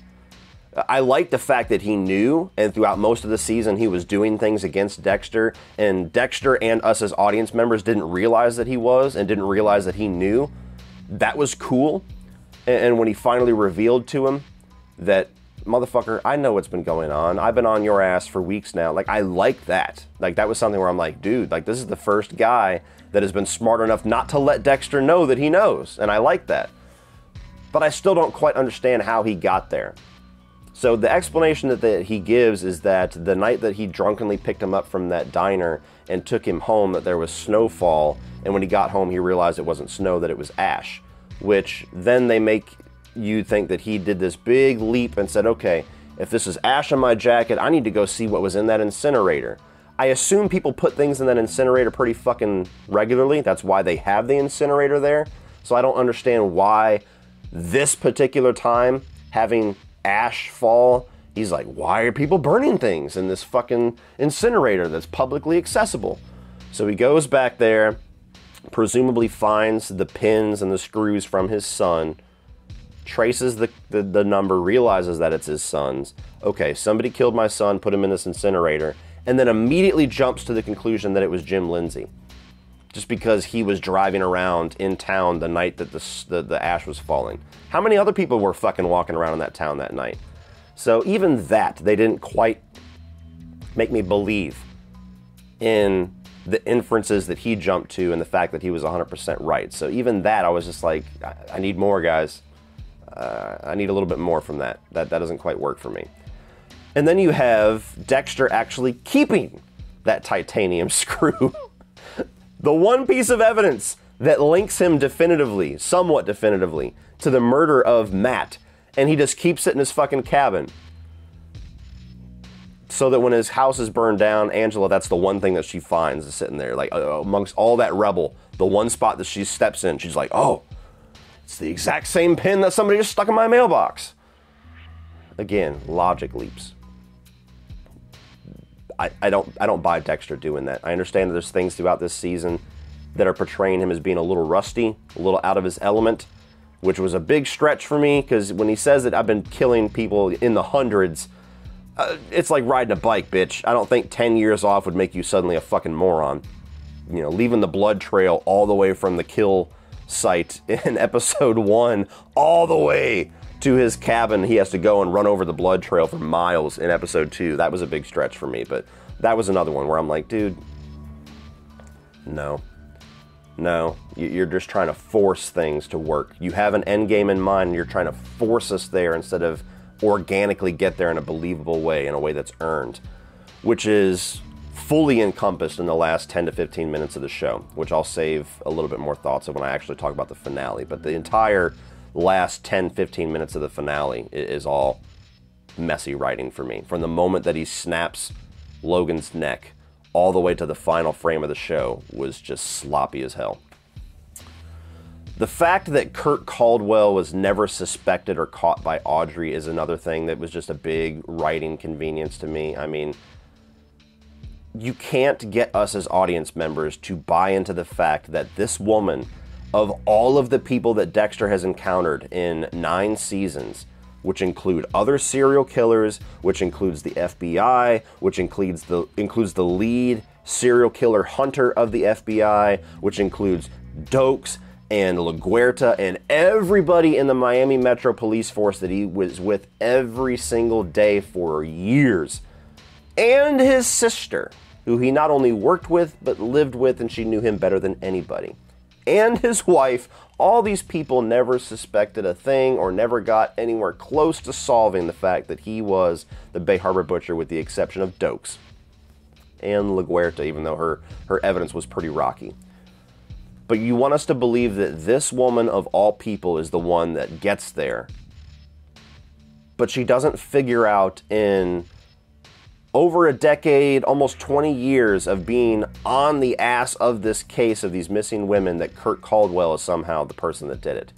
I like the fact that he knew, and throughout most of the season he was doing things against Dexter, and Dexter and us as audience members didn't realize that he was and didn't realize that he knew. That was cool. And when he finally revealed to him that, motherfucker, I know what's been going on. I've been on your ass for weeks now. Like, I like that. Like, that was something where I'm like, dude, like, this is the first guy that has been smart enough not to let Dexter know that he knows. And I like that. But I still don't quite understand how he got there. So the explanation that, that he gives is that the night that he drunkenly picked him up from that diner and took him home, that there was snowfall, and when he got home he realized it wasn't snow, that it was ash, which then they make you think that he did this big leap and said, okay, if this is ash on my jacket, I need to go see what was in that incinerator. I assume people put things in that incinerator pretty fucking regularly. That's why they have the incinerator there. So I don't understand why this particular time, having ash fall, he's like, why are people burning things in this fucking incinerator that's publicly accessible? So he goes back there, presumably finds the pins and the screws from his son, traces the, the, the number, realizes that it's his son's. Okay, somebody killed my son, put him in this incinerator, and then immediately jumps to the conclusion that it was Jim Lindsay, just because he was driving around in town the night that the, the, the ash was falling. How many other people were fucking walking around in that town that night? So even that, they didn't quite make me believe in the inferences that he jumped to and the fact that he was one hundred percent right. So even that, I was just like, I, I need more, guys. Uh, I need a little bit more from that. That that doesn't quite work for me. And then you have Dexter actually keeping that titanium screw. The one piece of evidence that links him definitively, somewhat definitively, to the murder of Matt. And he just keeps it in his fucking cabin. So that when his house is burned down, Angela, that's the one thing that she finds is sitting there. Like, uh, amongst all that rubble, the one spot that she steps in, she's like, oh, it's the exact same pin that somebody just stuck in my mailbox. Again, logic leaps. I, I don't I don't buy Dexter doing that. I understand that there's things throughout this season that are portraying him as being a little rusty, a little out of his element, which was a big stretch for me, because when he says that I've been killing people in the hundreds, uh, it's like riding a bike, bitch. I don't think ten years off would make you suddenly a fucking moron. You know, leaving the blood trail all the way from the kill site in episode one all the way to his cabin. He has to go and run over the blood trail for miles in episode two. That was a big stretch for me, but that was another one where I'm like, dude, no. No, you're just trying to force things to work. You have an end game in mind, and you're trying to force us there instead of organically get there in a believable way, in a way that's earned, which is fully encompassed in the last ten to fifteen minutes of the show, which I'll save a little bit more thoughts of when I actually talk about the finale. But the entire last ten, fifteen minutes of the finale is all messy writing for me. From the moment that he snaps Logan's neck all the way to the final frame of the show was just sloppy as hell. The fact that Kurt Caldwell was never suspected or caught by Audrey is another thing that was just a big writing convenience to me. I mean, you can't get us as audience members to buy into the fact that this woman, of all of the people that Dexter has encountered in nine seasons, which include other serial killers, which includes the F B I, which includes the includes the lead serial killer hunter of the F B I, which includes Doakes and LaGuerta and everybody in the Miami Metro Police Force that he was with every single day for years, and his sister, who he not only worked with, but lived with, and she knew him better than anybody, and his wife. All these people never suspected a thing or never got anywhere close to solving the fact that he was the Bay Harbor Butcher, with the exception of Doakes and LaGuerta, even though her, her evidence was pretty rocky. But you want us to believe that this woman of all people is the one that gets there, but she doesn't figure out in over a decade, almost twenty years of being on the ass of this case of these missing women, that Kurt Caldwell is somehow the person that did it.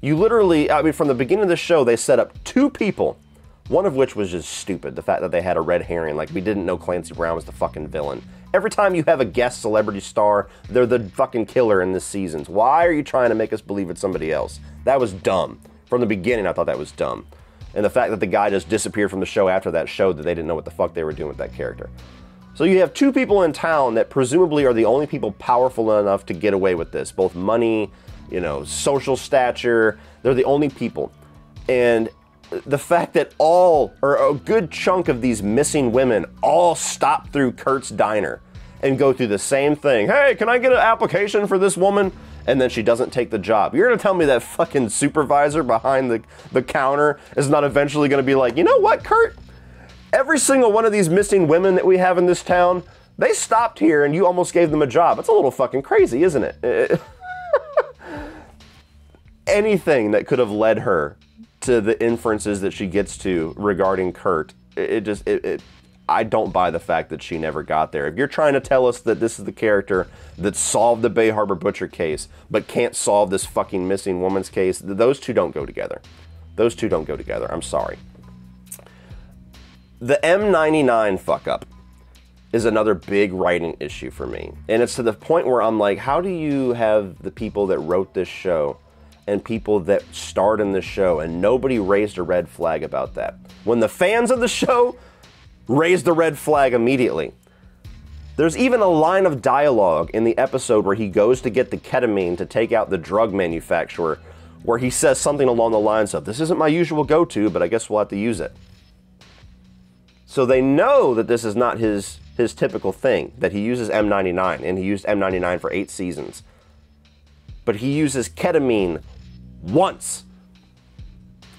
You literally, I mean, from the beginning of the show, they set up two people, one of which was just stupid. The fact that they had a red herring, like we didn't know Clancy Brown was the fucking villain. Every time you have a guest celebrity star, they're the fucking killer in this season. Why are you trying to make us believe it's somebody else? That was dumb. From the beginning, I thought that was dumb. And the fact that the guy just disappeared from the show after that showed that they didn't know what the fuck they were doing with that character. So you have two people in town that presumably are the only people powerful enough to get away with this. Both money, you know, social stature. They're the only people. And the fact that all, or a good chunk of these missing women, all stop through Kurt's diner and go through the same thing. Hey, can I get an application for this woman? And then she doesn't take the job. You're gonna tell me that fucking supervisor behind the, the counter is not eventually gonna be like, you know what, Kurt? Every single one of these missing women that we have in this town, they stopped here and you almost gave them a job. It's a little fucking crazy, isn't it? Anything that could have led her to the inferences that she gets to regarding Kurt, it, it just, it, it I don't buy the fact that she never got there. If you're trying to tell us that this is the character that solved the Bay Harbor Butcher case, but can't solve this fucking missing woman's case, those two don't go together. Those two don't go together. I'm sorry. The M ninety-nine fuck up is another big writing issue for me. And it's to the point where I'm like, how do you have the people that wrote this show and people that starred in this show and nobody raised a red flag about that? When the fans of the show raise the red flag immediately. There's even a line of dialogue in the episode where he goes to get the ketamine to take out the drug manufacturer, where he says something along the lines of, this isn't my usual go-to, but I guess we'll have to use it. So they know that this is not his his typical thing, that he uses M ninety-nine, and he used M ninety-nine for eight seasons. But he uses ketamine once.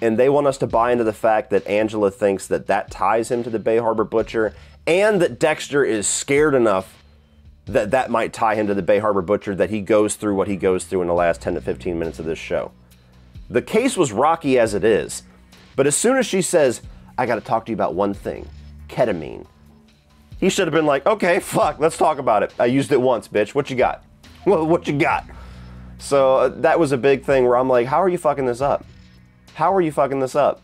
And they want us to buy into the fact that Angela thinks that that ties him to the Bay Harbor Butcher, and that Dexter is scared enough that that might tie him to the Bay Harbor Butcher, that he goes through what he goes through in the last ten to fifteen minutes of this show. The case was rocky as it is, but as soon as she says, I gotta talk to you about one thing, ketamine, he should have been like, okay, fuck, let's talk about it. I used it once, bitch, what you got? What you got? So uh, that was a big thing where I'm like, how are you fucking this up? How are you fucking this up?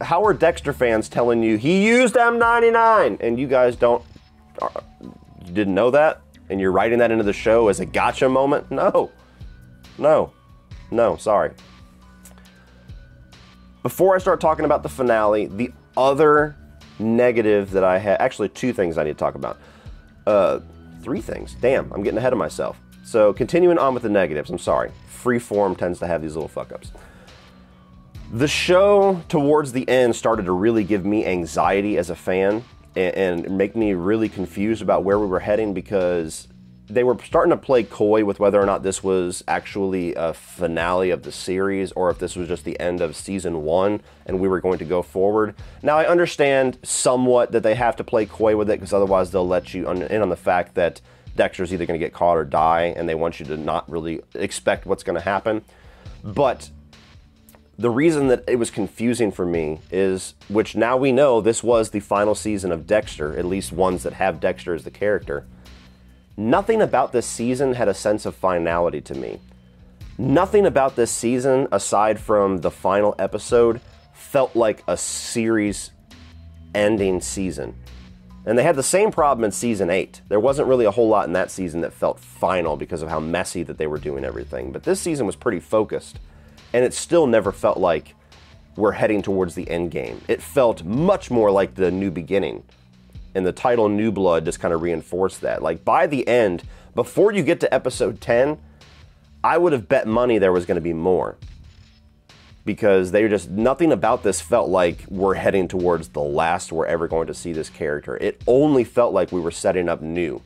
How are Dexter fans telling you he used M ninety-nine and you guys don't, uh, you didn't know that, and you're writing that into the show as a gotcha moment? No, no, no, sorry. Before I start talking about the finale, the other negative that I had, actually two things I need to talk about. Uh, three things, damn, I'm getting ahead of myself. So continuing on with the negatives, I'm sorry. Freeform tends to have these little fuck-ups. The show towards the end started to really give me anxiety as a fan, and make me really confused about where we were heading, because they were starting to play coy with whether or not this was actually a finale of the series or if this was just the end of season one and we were going to go forward. Now, I understand somewhat that they have to play coy with it, because otherwise they'll let you in on the fact that Dexter's either going to get caught or die, and they want you to not really expect what's going to happen. But the reason that it was confusing for me is, which now we know this was the final season of Dexter, at least ones that have Dexter as the character, nothing about this season had a sense of finality to me. Nothing about this season, aside from the final episode, felt like a series ending season. And they had the same problem in season eight. There wasn't really a whole lot in that season that felt final because of how messy that they were doing everything. But this season was pretty focused. And it still never felt like we're heading towards the end game. It felt much more like the new beginning. And the title New Blood just kind of reinforced that. Like, by the end, before you get to episode ten, I would have bet money there was going to be more. Because they were just, nothing about this felt like we're heading towards the last we're ever going to see this character. It only felt like we were setting up new.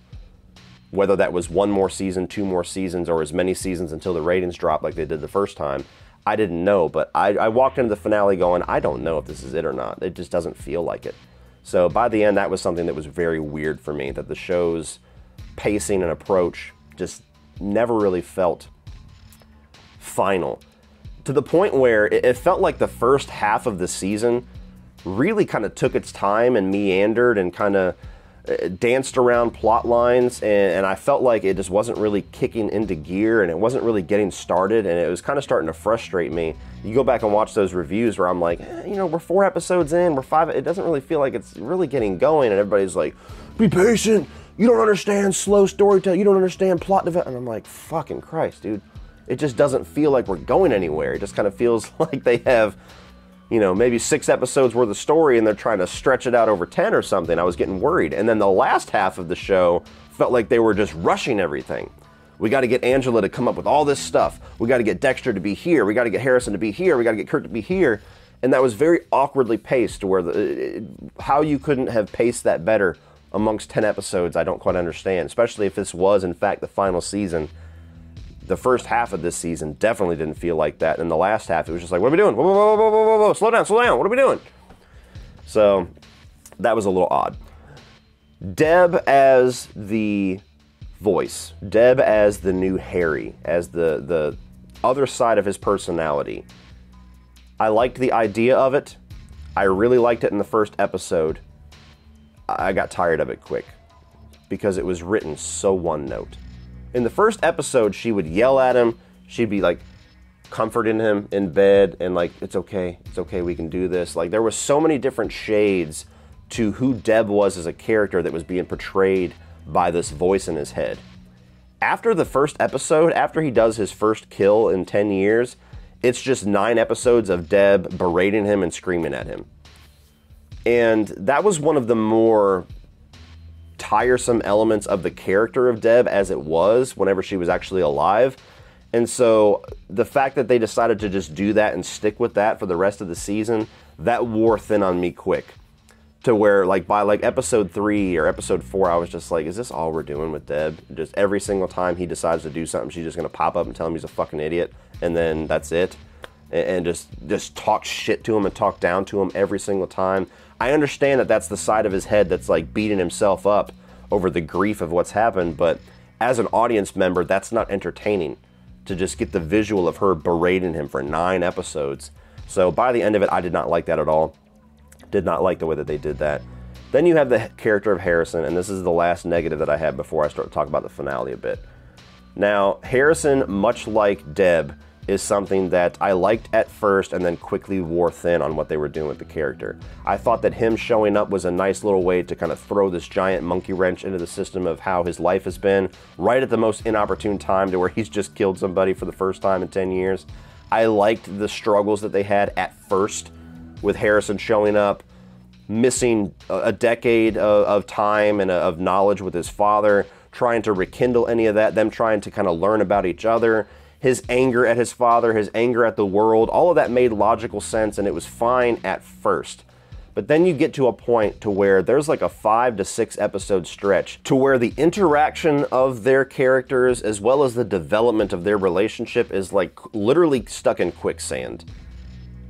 Whether that was one more season, two more seasons, or as many seasons until the ratings drop like they did the first time, I didn't know, but I, I walked into the finale going, I don't know if this is it or not. It just doesn't feel like it. So by the end, that was something that was very weird for me, that the show's pacing and approach just never really felt final. To the point where it, it felt like the first half of the season really kind of took its time and meandered and kind of danced around plot lines, and, and I felt like it just wasn't really kicking into gear, and it wasn't really getting started, and it was kind of starting to frustrate me. You go back and watch those reviews where I'm like, eh, you know, we're four episodes in, we're five, it doesn't really feel like it's really getting going, and everybody's like, be patient, you don't understand slow storytelling, you don't understand plot development, and I'm like, fucking Christ, dude. It just doesn't feel like we're going anywhere. It just kind of feels like they have, you know, maybe six episodes worth of story and they're trying to stretch it out over ten or something. I was getting worried. And then the last half of the show felt like they were just rushing everything. We got to get Angela to come up with all this stuff. We got to get Dexter to be here. We got to get Harrison to be here. We got to get Kurt to be here. And that was very awkwardly paced, where the, it, how you couldn't have paced that better amongst ten episodes, I don't quite understand, especially if this was, in fact, the final season. The first half of this season definitely didn't feel like that. And the last half, it was just like, what are we doing? Whoa, whoa, whoa, whoa, whoa, whoa, whoa. Slow down, slow down. What are we doing? So that was a little odd. Deb as the voice. Deb as the new Harry, as the, the other side of his personality. I liked the idea of it. I really liked it in the first episode. I got tired of it quick because it was written so one note. In the first episode, she would yell at him. She'd be like comforting him in bed and like, it's okay, it's okay, we can do this. Like, there was so many different shades to who Deb was as a character that was being portrayed by this voice in his head. After the first episode, after he does his first kill in ten years, it's just nine episodes of Deb berating him and screaming at him. And that was one of the more tiresome elements of the character of Deb as it was whenever she was actually alive. And so the fact that they decided to just do that and stick with that for the rest of the season, that wore thin on me quick. to where like by like episode three or episode four, I was just like, is this all we're doing with Deb? Just every single time he decides to do something, she's just gonna pop up and tell him he's a fucking idiot, and then that's it. And, and just just talk shit to him and talk down to him every single time. I understand that that's the side of his head that's like beating himself up over the grief of what's happened, but as an audience member, that's not entertaining to just get the visual of her berating him for nine episodes. So by the end of it, I did not like that at all. Did not like the way that they did that. Then you have the character of Harrison, and this is the last negative that I have before I start to talk about the finale a bit. Now, Harrison, much like Deb, is something that I liked at first and then quickly wore thin on what they were doing with the character. I thought that him showing up was a nice little way to kind of throw this giant monkey wrench into the system of how his life has been, right at the most inopportune time to where he's just killed somebody for the first time in ten years. I liked the struggles that they had at first with Harrison showing up, missing a decade of, of time and of knowledge with his father, trying to rekindle any of that, them trying to kind of learn about each other, his anger at his father, his anger at the world, all of that made logical sense and it was fine at first. But then you get to a point to where there's like a five to six episode stretch to where the interaction of their characters as well as the development of their relationship is like literally stuck in quicksand.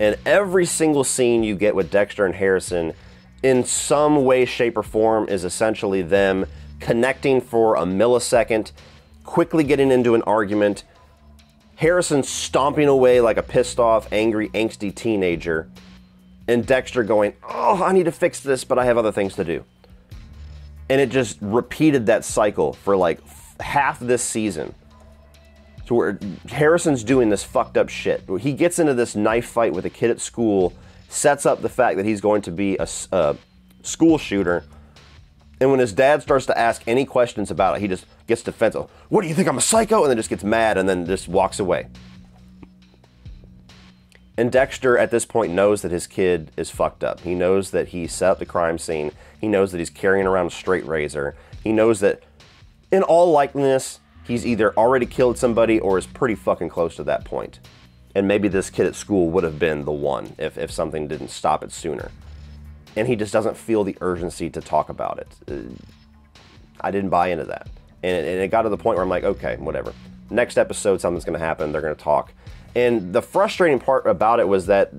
And every single scene you get with Dexter and Harrison in some way, shape, or form is essentially them connecting for a millisecond, quickly getting into an argument, Harrison stomping away like a pissed off, angry, angsty teenager, and Dexter going, oh, I need to fix this, but I have other things to do. And it just repeated that cycle for like half this season. So where Harrison's doing this fucked up shit. He gets into this knife fight with a kid at school, sets up the fact that he's going to be a, a school shooter, and when his dad starts to ask any questions about it, he just gets defensive. What do you think, I'm a psycho? And then just gets mad and then just walks away. And Dexter at this point knows that his kid is fucked up. He knows that he set up the crime scene. He knows that he's carrying around a straight razor. He knows that in all likeliness, he's either already killed somebody or is pretty fucking close to that point. And maybe this kid at school would have been the one if, if something didn't stop it sooner. And he just doesn't feel the urgency to talk about it. I didn't buy into that. And it, and it got to the point where I'm like, okay, whatever. Next episode, something's gonna happen, they're gonna talk. And the frustrating part about it was that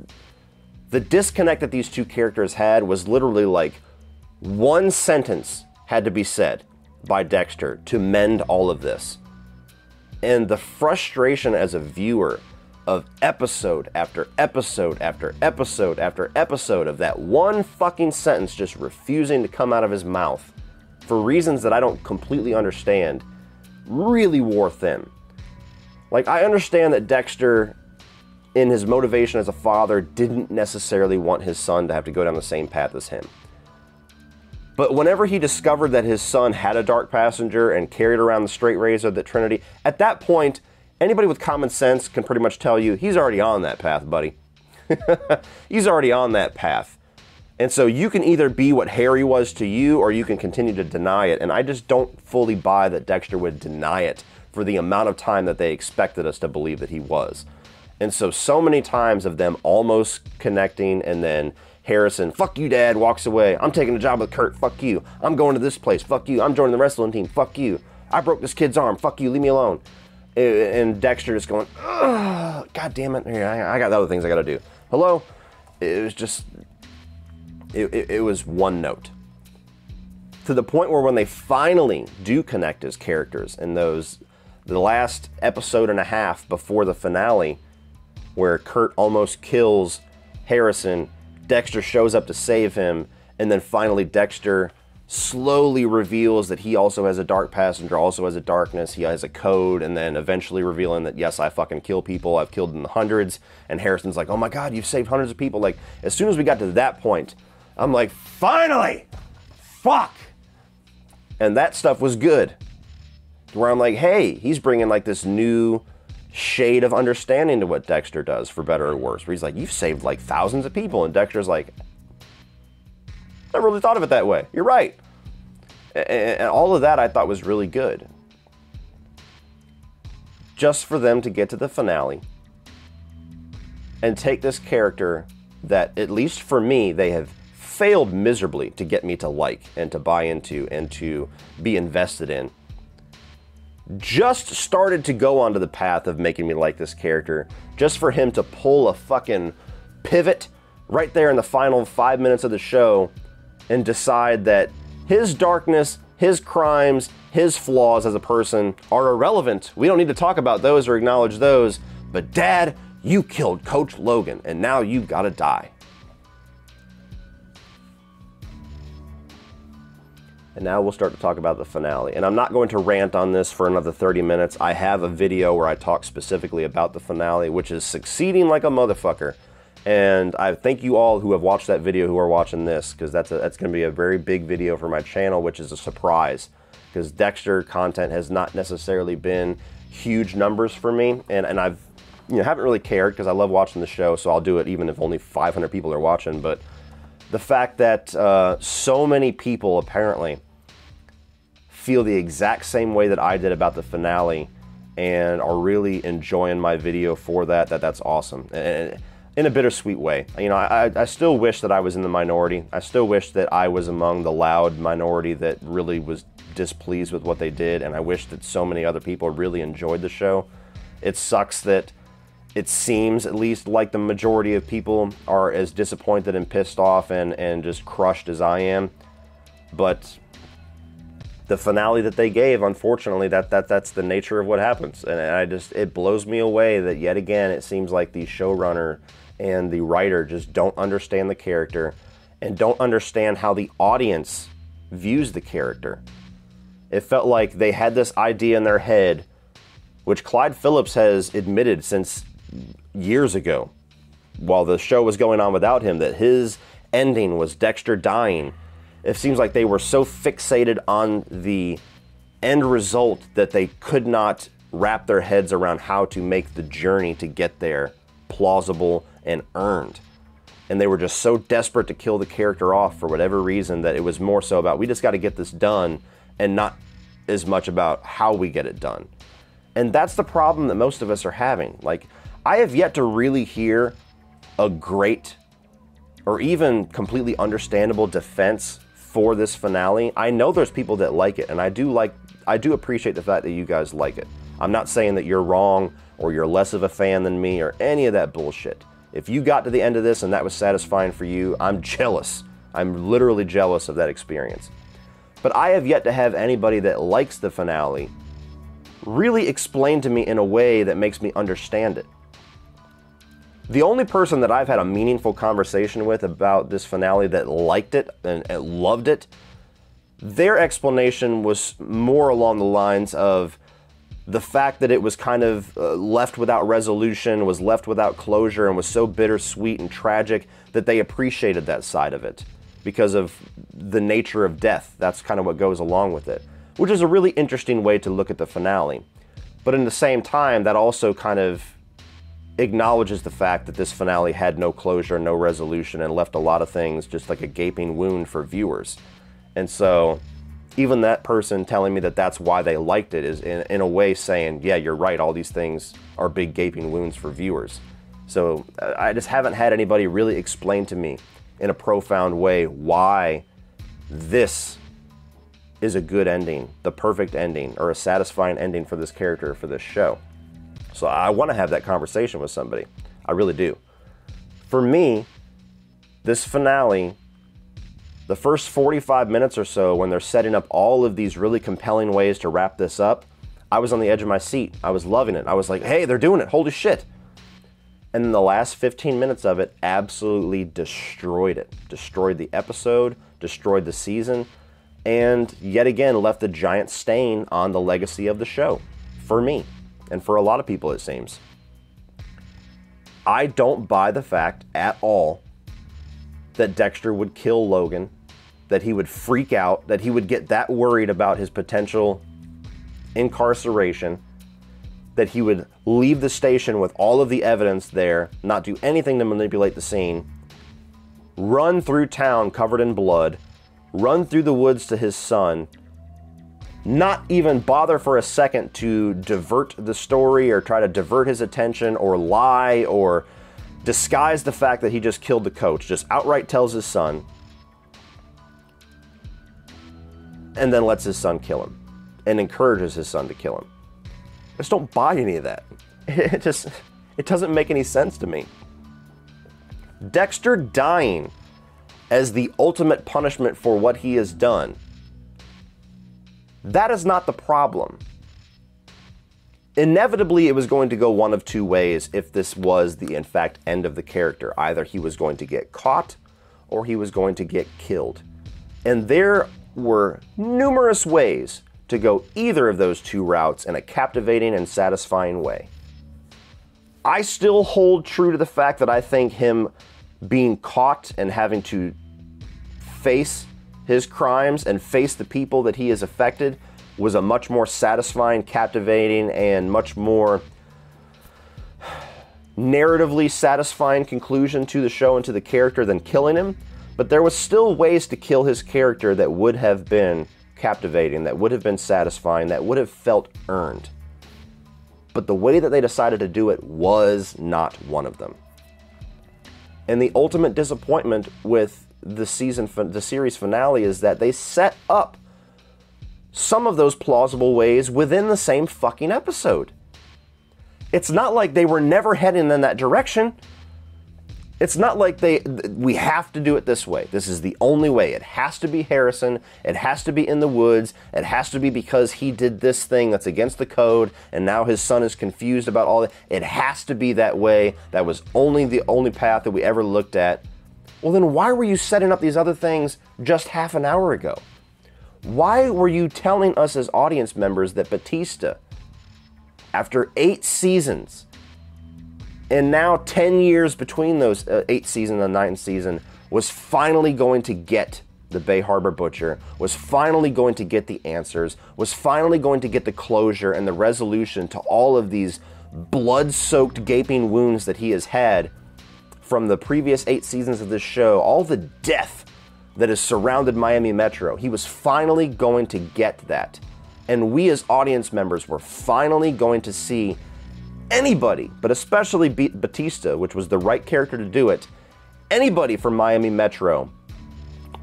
the disconnect that these two characters had was literally like one sentence had to be said by Dexter to mend all of this. And the frustration as a viewer of episode after episode after episode after episode of that one fucking sentence just refusing to come out of his mouth for reasons that I don't completely understand really wore thin. Like, I understand that Dexter, in his motivation as a father, didn't necessarily want his son to have to go down the same path as him. But whenever he discovered that his son had a dark passenger and carried around the straight razor that Trinity, at that point, anybody with common sense can pretty much tell you, he's already on that path, buddy. He's already on that path. And so you can either be what Harry was to you, or you can continue to deny it. And I just don't fully buy that Dexter would deny it for the amount of time that they expected us to believe that he was. And so, so many times of them almost connecting and then Harrison, fuck you, dad, walks away. I'm taking a job with Kurt, fuck you. I'm going to this place, fuck you. I'm joining the wrestling team, fuck you. I broke this kid's arm, fuck you, leave me alone. And Dexter just going, ugh, god damn it, I got other things I gotta do. Hello? It was just, it, it, it was one note. To the point where when they finally do connect as characters in those, the last episode and a half before the finale, where Kurt almost kills Harrison, Dexter shows up to save him, and then finally Dexter slowly reveals that he also has a dark passenger, also has a darkness, he has a code, and then eventually revealing that, yes, I fucking kill people, I've killed in the hundreds, and Harrison's like, oh my god, you've saved hundreds of people. Like, as soon as we got to that point, I'm like, finally! Fuck! And that stuff was good. Where I'm like, hey, he's bringing like this new shade of understanding to what Dexter does, for better or worse, where he's like, you've saved like thousands of people, and Dexter's like, I really thought of it that way, you're right. And all of that I thought was really good. Just for them to get to the finale and take this character that, at least for me, they have failed miserably to get me to like and to buy into and to be invested in, just started to go onto the path of making me like this character, just for him to pull a fucking pivot right there in the final five minutes of the show and decide that his darkness, his crimes, his flaws as a person are irrelevant. We don't need to talk about those or acknowledge those, but Dad, you killed Coach Logan and now you gotta die. And now we'll start to talk about the finale. And I'm not going to rant on this for another thirty minutes. I have a video where I talk specifically about the finale, which is succeeding like a motherfucker. And I thank you all who have watched that video who are watching this, because that's, that's going to be a very big video for my channel, which is a surprise, because Dexter content has not necessarily been huge numbers for me. And, and I've, you know, haven't really cared because I love watching the show, so I'll do it even if only five hundred people are watching. But the fact that uh, so many people apparently feel the exact same way that I did about the finale and are really enjoying my video for that, that that's awesome. And in a bittersweet way. You know, I, I still wish that I was in the minority. I still wish that I was among the loud minority that really was displeased with what they did, and I wish that so many other people really enjoyed the show. It sucks that it seems at least like the majority of people are as disappointed and pissed off and, and just crushed as I am. But the finale that they gave, unfortunately, that, that that's the nature of what happens. And I just, it blows me away that yet again, it seems like the showrunner and the writer just don't understand the character and don't understand how the audience views the character. It felt like they had this idea in their head, which Clyde Phillips has admitted since years ago, while the show was going on without him, that his ending was Dexter dying. It seems like they were so fixated on the end result that they could not wrap their heads around how to make the journey to get there plausible and earned. And they were just so desperate to kill the character off for whatever reason that it was more so about, we just got to get this done, and not as much about how we get it done. And that's the problem that most of us are having. Like, I have yet to really hear a great or even completely understandable defense for this finale. I know there's people that like it, and I do like, I do appreciate the fact that you guys like it. I'm not saying that you're wrong or you're less of a fan than me or any of that bullshit. If you got to the end of this and that was satisfying for you, I'm jealous. I'm literally jealous of that experience. But I have yet to have anybody that likes the finale really explain to me in a way that makes me understand it. The only person that I've had a meaningful conversation with about this finale that liked it and, and loved it, their explanation was more along the lines of the fact that it was kind of uh, left without resolution, was left without closure, and was so bittersweet and tragic that they appreciated that side of it because of the nature of death. That's kind of what goes along with it, which is a really interesting way to look at the finale. But in the same time, that also kind of acknowledges the fact that this finale had no closure, no resolution, and left a lot of things just like a gaping wound for viewers. And so even that person telling me that that's why they liked it is in, in a way saying, yeah, you're right, all these things are big gaping wounds for viewers. So I just haven't had anybody really explain to me in a profound way why this is a good ending, the perfect ending, or a satisfying ending for this character, for this show. So I want to have that conversation with somebody. I really do. For me, this finale, the first forty-five minutes or so, when they're setting up all of these really compelling ways to wrap this up, I was on the edge of my seat. I was loving it. I was like, hey, they're doing it. Holy shit. And then the last fifteen minutes of it absolutely destroyed it. Destroyed the episode, destroyed the season, and yet again left a giant stain on the legacy of the show, for me. And for a lot of people, it seems. I don't buy the fact at all that Dexter would kill Logan, that he would freak out, that he would get that worried about his potential incarceration, that he would leave the station with all of the evidence there, not do anything to manipulate the scene, run through town covered in blood, run through the woods to his son, not even bother for a second to divert the story or try to divert his attention or lie or disguise the fact that he just killed the coach. Just outright tells his son, and then lets his son kill him and encourages his son to kill him. I just don't buy any of that. It just, it doesn't make any sense to me. Dexter dying as the ultimate punishment for what he has done. That is not the problem. Inevitably, it was going to go one of two ways if this was the, in fact, end of the character. Either he was going to get caught or he was going to get killed. And there were numerous ways to go either of those two routes in a captivating and satisfying way. I still hold true to the fact that I think him being caught and having to face his crimes and face the people that he has affected was a much more satisfying, captivating, and much more narratively satisfying conclusion to the show and to the character than killing him. But there was still ways to kill his character that would have been captivating, that would have been satisfying, that would have felt earned. But the way that they decided to do it was not one of them. And the ultimate disappointment with the season, the series finale, is that they set up some of those plausible ways within the same fucking episode. It's not like they were never heading in that direction. It's not like they, we have to do it this way. This is the only way. It has to be Harrison. It has to be in the woods. It has to be because he did this thing that's against the code, and now his son is confused about all that. It has to be that way. That was only the only path that we ever looked at. Well, then why were you setting up these other things just half an hour ago? Why were you telling us as audience members that Batista, after eight seasons, and now ten years between those uh, eighth season and ninth season, was finally going to get the Bay Harbor Butcher, was finally going to get the answers, was finally going to get the closure and the resolution to all of these blood-soaked, gaping wounds that he has had from the previous eight seasons of this show, all the death that has surrounded Miami Metro. He was finally going to get that. And we as audience members were finally going to see anybody, but especially Batista, which was the right character to do it, anybody from Miami Metro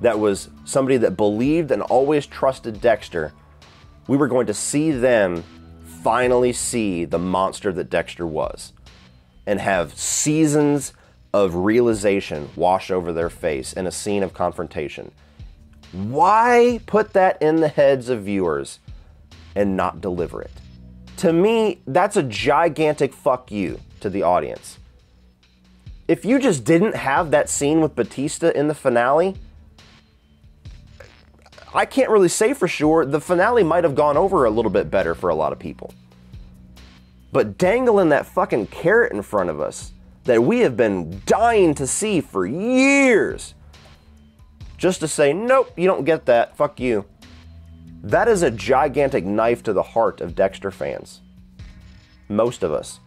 that was somebody that believed and always trusted Dexter, we were going to see them finally see the monster that Dexter was and have seasons of realization wash over their face in a scene of confrontation. Why put that in the heads of viewers and not deliver it? To me, that's a gigantic fuck you to the audience. If you just didn't have that scene with Batista in the finale, I can't really say for sure. The finale might have gone over a little bit better for a lot of people. But dangling that fucking carrot in front of us that we have been dying to see for years, just to say, nope, you don't get that, fuck you. That is a gigantic knife to the heart of Dexter fans. Most of us.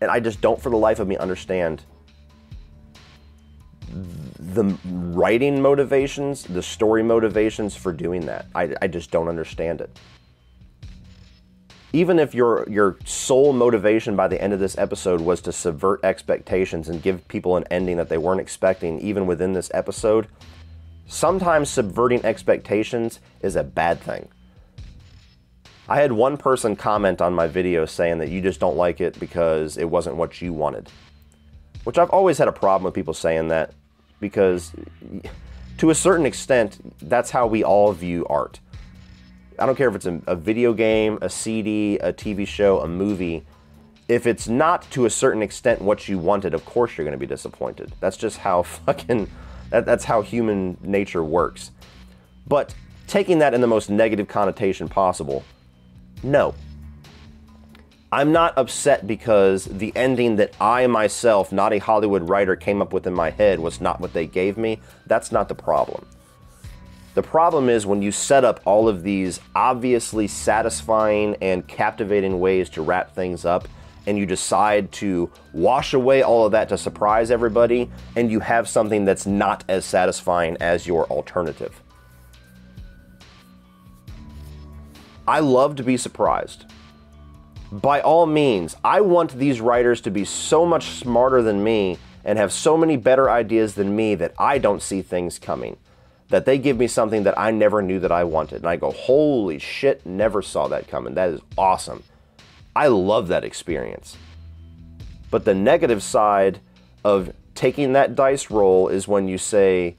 And I just don't for the life of me understand the writing motivations, the story motivations for doing that. I, I just don't understand it. Even if your, your sole motivation by the end of this episode was to subvert expectations and give people an ending that they weren't expecting, even within this episode, sometimes subverting expectations is a bad thing. I had one person comment on my video saying that you just don't like it because it wasn't what you wanted. Which I've always had a problem with people saying that, because to a certain extent, that's how we all view art. I don't care if it's a, a video game, a C D, a T V show, a movie. If it's not to a certain extent what you wanted, of course you're going to be disappointed. That's just how fucking... That, that's how human nature works. But taking that in the most negative connotation possible, no. I'm not upset because the ending that I myself, not a Hollywood writer, came up with in my head was not what they gave me. That's not the problem. The problem is when you set up all of these obviously satisfying and captivating ways to wrap things up, and you decide to wash away all of that to surprise everybody, and you have something that's not as satisfying as your alternative. I love to be surprised. By all means, I want these writers to be so much smarter than me and have so many better ideas than me that I don't see things coming. that they give me something that I never knew that I wanted. And I go, holy shit, never saw that coming. That is awesome. I love that experience. But the negative side of taking that dice roll is when you say,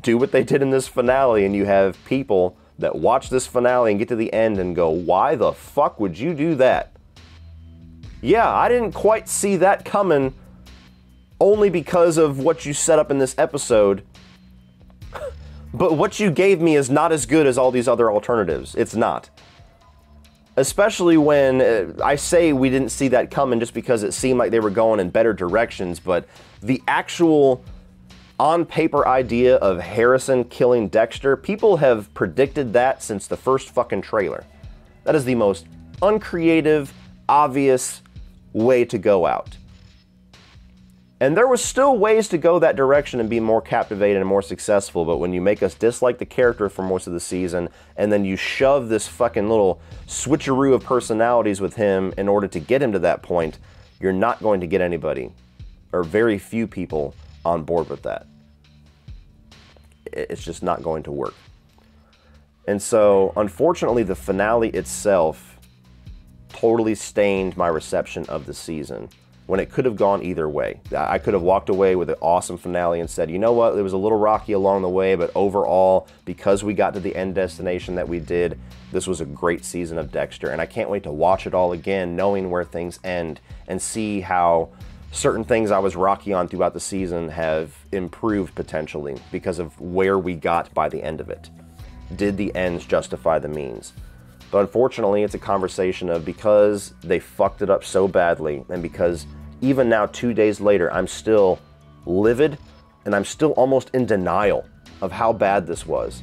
do what they did in this finale, and you have people that watch this finale and get to the end and go, why the fuck would you do that? Yeah, I didn't quite see that coming only because of what you set up in this episode. But what you gave me is not as good as all these other alternatives. It's not. Especially when uh, I say we didn't see that coming just because it seemed like they were going in better directions, but the actual on-paper idea of Harrison killing Dexter, people have predicted that since the first fucking trailer. That is the most uncreative, obvious way to go out. And there was still ways to go that direction and be more captivating and more successful, but when you make us dislike the character for most of the season, and then you shove this fucking little switcheroo of personalities with him in order to get him to that point, you're not going to get anybody, or very few people, on board with that. It's just not going to work. And so, unfortunately, the finale itself totally stained my reception of the season, when it could have gone either way. I could have walked away with an awesome finale and said, you know what, it was a little rocky along the way, but overall, because we got to the end destination that we did, this was a great season of Dexter, and I can't wait to watch it all again, knowing where things end, and see how certain things I was rocky on throughout the season have improved potentially because of where we got by the end of it. Did the ends justify the means? But unfortunately, it's a conversation of because they fucked it up so badly, and because even now, two days later, I'm still livid, and I'm still almost in denial of how bad this was.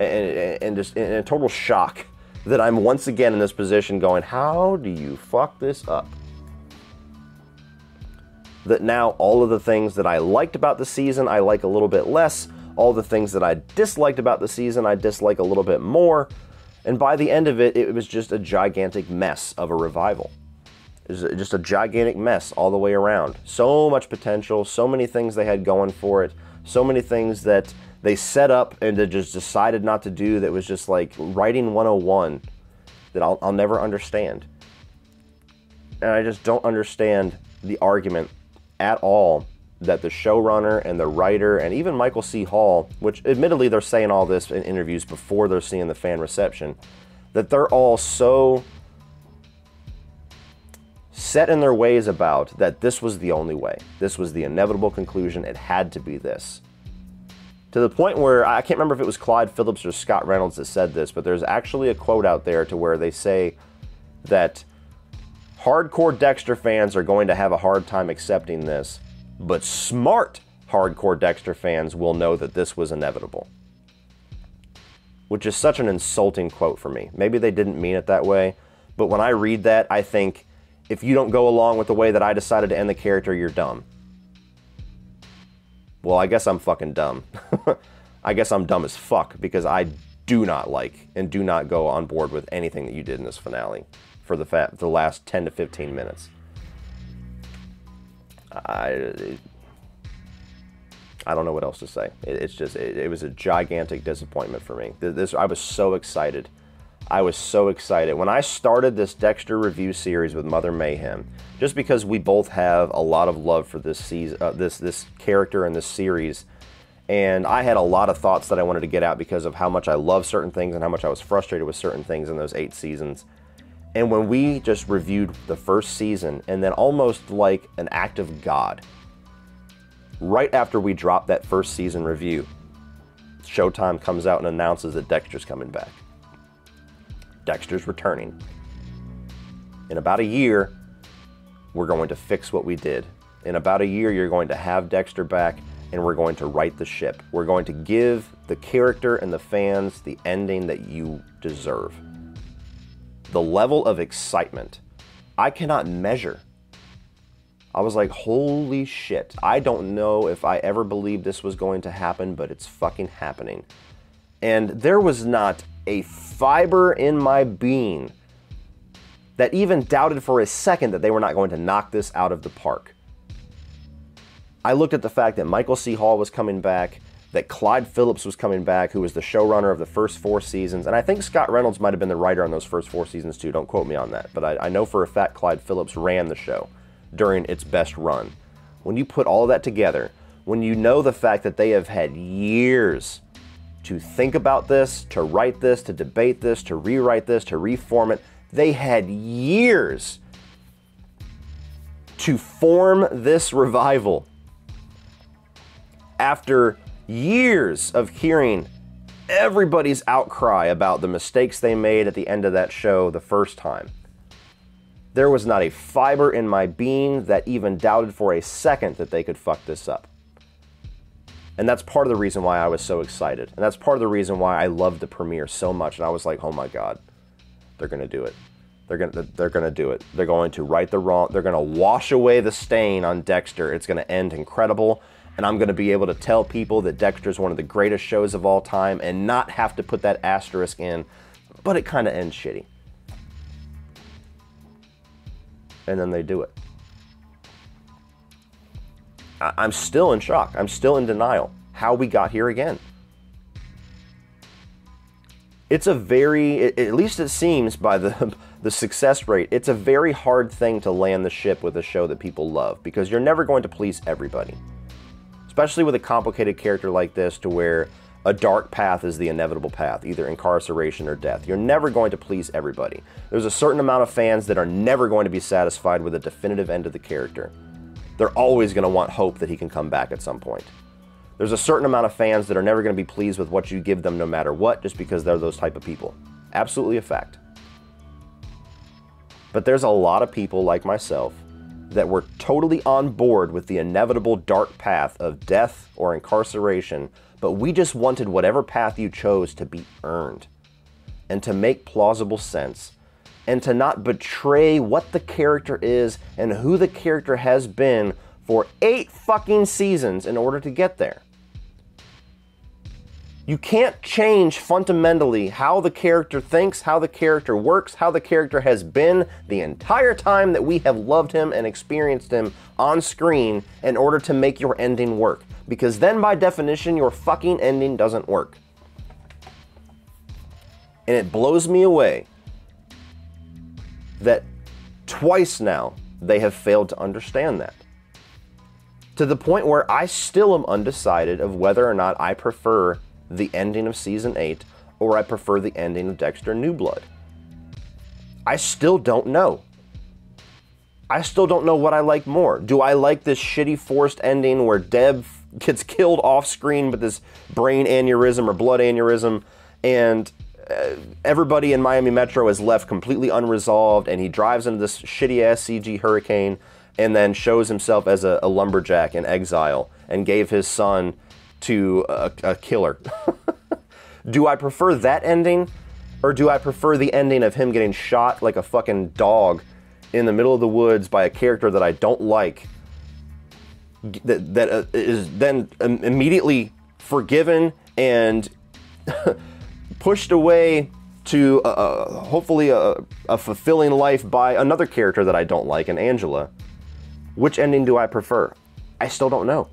And, and just in a total shock that I'm once again in this position going, how do you fuck this up? That now all of the things that I liked about the season, I like a little bit less. All the things that I disliked about the season, I dislike a little bit more. And by the end of it, it was just a gigantic mess of a revival. It was just a gigantic mess all the way around. So much potential, so many things they had going for it, so many things that they set up and they just decided not to do that was just like writing one oh one that I'll, I'll never understand. And I just don't understand the argument at all that the showrunner and the writer and even Michael C. Hall, which admittedly they're saying all this in interviews before they're seeing the fan reception, that they're all so set in their ways about that this was the only way. This was the inevitable conclusion. It had to be this. To the point where, I can't remember if it was Clyde Phillips or Scott Reynolds that said this, but there's actually a quote out there to where they say that hardcore Dexter fans are going to have a hard time accepting this, but smart hardcore Dexter fans will know that this was inevitable. Which is such an insulting quote for me. Maybe they didn't mean it that way, but when I read that, I think, if you don't go along with the way that I decided to end the character, you're dumb. Well, I guess I'm fucking dumb. I guess I'm dumb as fuck, because I do not like and do not go on board with anything that you did in this finale for the, fa the last ten to fifteen minutes. I, I don't know what else to say. It, it's just, it, it was a gigantic disappointment for me. This, I was so excited. I was so excited. When I started this Dexter review series with Mother Mayhem, just because we both have a lot of love for this season, uh, this, this character and this series, and I had a lot of thoughts that I wanted to get out because of how much I love certain things and how much I was frustrated with certain things in those eight seasons. And when we just reviewed the first season, and then almost like an act of God, right after we dropped that first season review, Showtime comes out and announces that Dexter's coming back. Dexter's returning. In about a year, we're going to fix what we did. In about a year, you're going to have Dexter back, and we're going to right the ship. We're going to give the character and the fans the ending that you deserve. The level of excitement, I cannot measure. I was like, holy shit. I don't know if I ever believed this was going to happen, but it's fucking happening. And there was not a fiber in my being that even doubted for a second that they were not going to knock this out of the park. I looked at the fact that Michael C. Hall was coming back, that Clyde Phillips was coming back, who was the showrunner of the first four seasons. And I think Scott Reynolds might have been the writer on those first four seasons too. Don't quote me on that. But I, I know for a fact Clyde Phillips ran the show during its best run. When you put all that together, when you know the fact that they have had years to think about this, to write this, to debate this, to rewrite this, to reform it, they had years to form this revival after years of hearing everybody's outcry about the mistakes they made at the end of that show the first time. There was not a fiber in my being that even doubted for a second that they could fuck this up. And that's part of the reason why I was so excited. And that's part of the reason why I loved the premiere so much. And I was like, oh my God, they're gonna do it. They're gonna, they're gonna do it. They're going to right the wrong, they're gonna wash away the stain on Dexter. It's gonna end incredible. And I'm going to be able to tell people that Dexter is one of the greatest shows of all time and not have to put that asterisk in, but it kind of ends shitty. And then they do it. I I'm still in shock. I'm still in denial. How we got here again. It's a very, it, at least it seems by the, the success rate, it's a very hard thing to land the ship with a show that people love because you're never going to please everybody. Especially with a complicated character like this, to where a dark path is the inevitable path, either incarceration or death. You're never going to please everybody. There's a certain amount of fans that are never going to be satisfied with a definitive end of the character. They're always going to want hope that he can come back at some point. There's a certain amount of fans that are never going to be pleased with what you give them no matter what, just because they're those type of people. Absolutely a fact. But there's a lot of people like myself that were totally on board with the inevitable dark path of death or incarceration, but we just wanted whatever path you chose to be earned and to make plausible sense and to not betray what the character is and who the character has been for eight fucking seasons in order to get there. You can't change fundamentally how the character thinks, how the character works, how the character has been the entire time that we have loved him and experienced him on screen in order to make your ending work. Because then by definition, your fucking ending doesn't work. And it blows me away that twice now they have failed to understand that. To the point where I still am undecided of whether or not I prefer the ending of season eight, or I prefer the ending of Dexter New Blood. I still don't know. I still don't know what I like more. Do I like this shitty forced ending where Deb gets killed off screen with this brain aneurysm or blood aneurysm, and uh, everybody in Miami Metro is left completely unresolved, and he drives into this shitty ass C G hurricane and then shows himself as a, a lumberjack in exile and gave his son to a, a killer? Do I prefer that ending, or do I prefer the ending of him getting shot like a fucking dog in the middle of the woods by a character that I don't like, that, that uh, is then immediately forgiven and pushed away to uh, hopefully a, a fulfilling life by another character that I don't like, an Angela? Which ending do I prefer? I still don't know.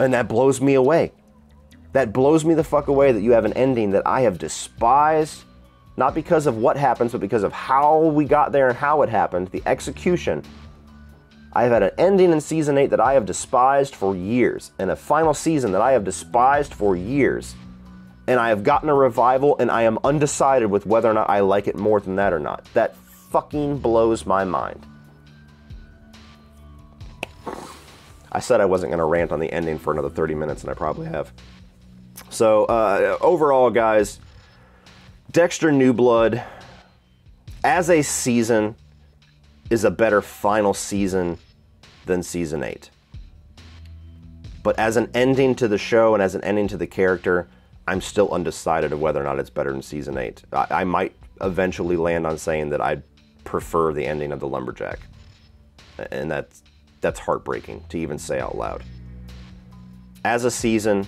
And that blows me away. That blows me the fuck away that you have an ending that I have despised, not because of what happens, but because of how we got there and how it happened, the execution. I have had an ending in season eight that I have despised for years, and a final season that I have despised for years. And I have gotten a revival, and I am undecided with whether or not I like it more than that or not. That fucking blows my mind. I said I wasn't going to rant on the ending for another thirty minutes, and I probably have. So, uh, overall, guys, Dexter New Blood, as a season, is a better final season than season eight. But as an ending to the show and as an ending to the character, I'm still undecided of whether or not it's better than season eight. I, I might eventually land on saying that I prefer the ending of the lumberjack. And that's... That's heartbreaking to even say out loud. As a season,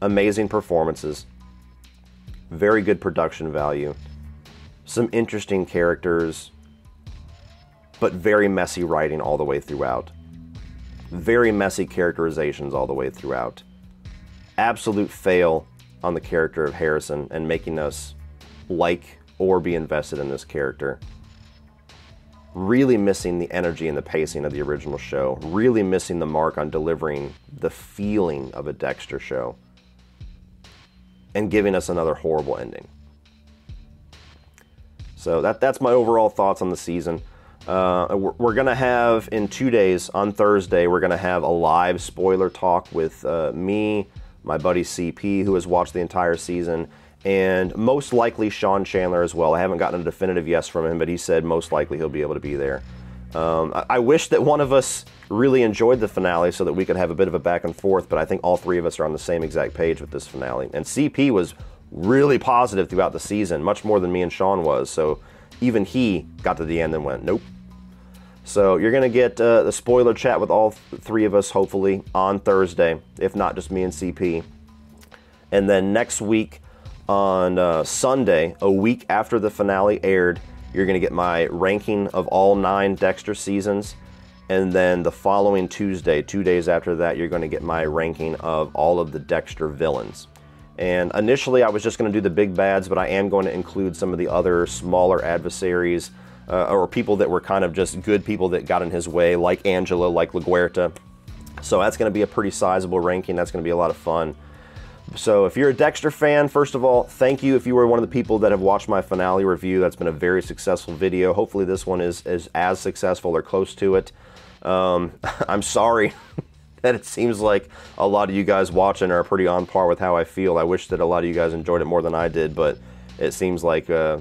amazing performances, very good production value, some interesting characters, but very messy writing all the way throughout. Very messy characterizations all the way throughout. absolute fail on the character of Harrison and making us like or be invested in this character. Really missing the energy and the pacing of the original show. Really missing the mark on delivering the feeling of a Dexter show. And giving us another horrible ending. So that, that's my overall thoughts on the season. Uh, we're we're going to have, in two days, on Thursday, we're going to have a live spoiler talk with uh, me, my buddy C P, who has watched the entire season, and most likely Sean Chandler as well. I haven't gotten a definitive yes from him, but he said most likely he'll be able to be there. Um, I, I wish that one of us really enjoyed the finale so that we could have a bit of a back and forth, but I think all three of us are on the same exact page with this finale. And C P was really positive throughout the season, much more than me and Sean was, so even he got to the end and went, nope. So you're going to get uh, the spoiler chat with all th three of us, hopefully, on Thursday, if not just me and C P. And then next week, on uh, Sunday, a week after the finale aired, you're going to get my ranking of all nine Dexter seasons. And then the following Tuesday, two days after that, you're going to get my ranking of all of the Dexter villains. And initially, I was just going to do the big bads, but I am going to include some of the other smaller adversaries, Uh, or people that were kind of just good people that got in his way, like Angela, like LaGuerta. So that's going to be a pretty sizable ranking. That's going to be a lot of fun. So if you're a Dexter fan, first of all, thank you if you were one of the people that have watched my finale review. That's been a very successful video. Hopefully this one is, is as successful or close to it. Um, I'm sorry that it seems like a lot of you guys watching are pretty on par with how I feel. I wish that a lot of you guys enjoyed it more than I did, but it seems like... Uh,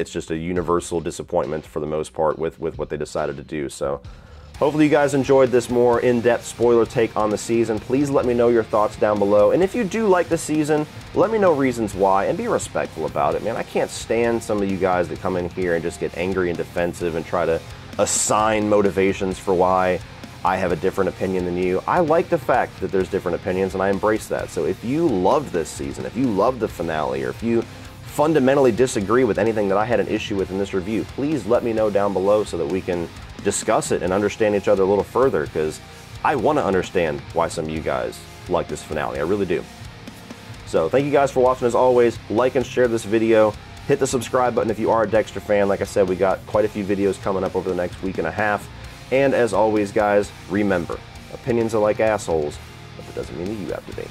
It's just a universal disappointment for the most part with, with what they decided to do. So hopefully you guys enjoyed this more in-depth spoiler take on the season. Please let me know your thoughts down below. And if you do like the season, let me know reasons why and be respectful about it, man. I can't stand some of you guys that come in here and just get angry and defensive and try to assign motivations for why I have a different opinion than you. I like the fact that there's different opinions and I embrace that. So if you loved this season, if you loved the finale, or if you fundamentally disagree with anything that I had an issue with in this review, please let me know down below so that we can discuss it and understand each other a little further, because I want to understand why some of you guys like this finale. I really do. So thank you guys for watching as always. Like and share this video. Hit the subscribe button if you are a Dexter fan. Like I said, we got quite a few videos coming up over the next week and a half. And as always, guys, remember, opinions are like assholes, but that doesn't mean that you have to be.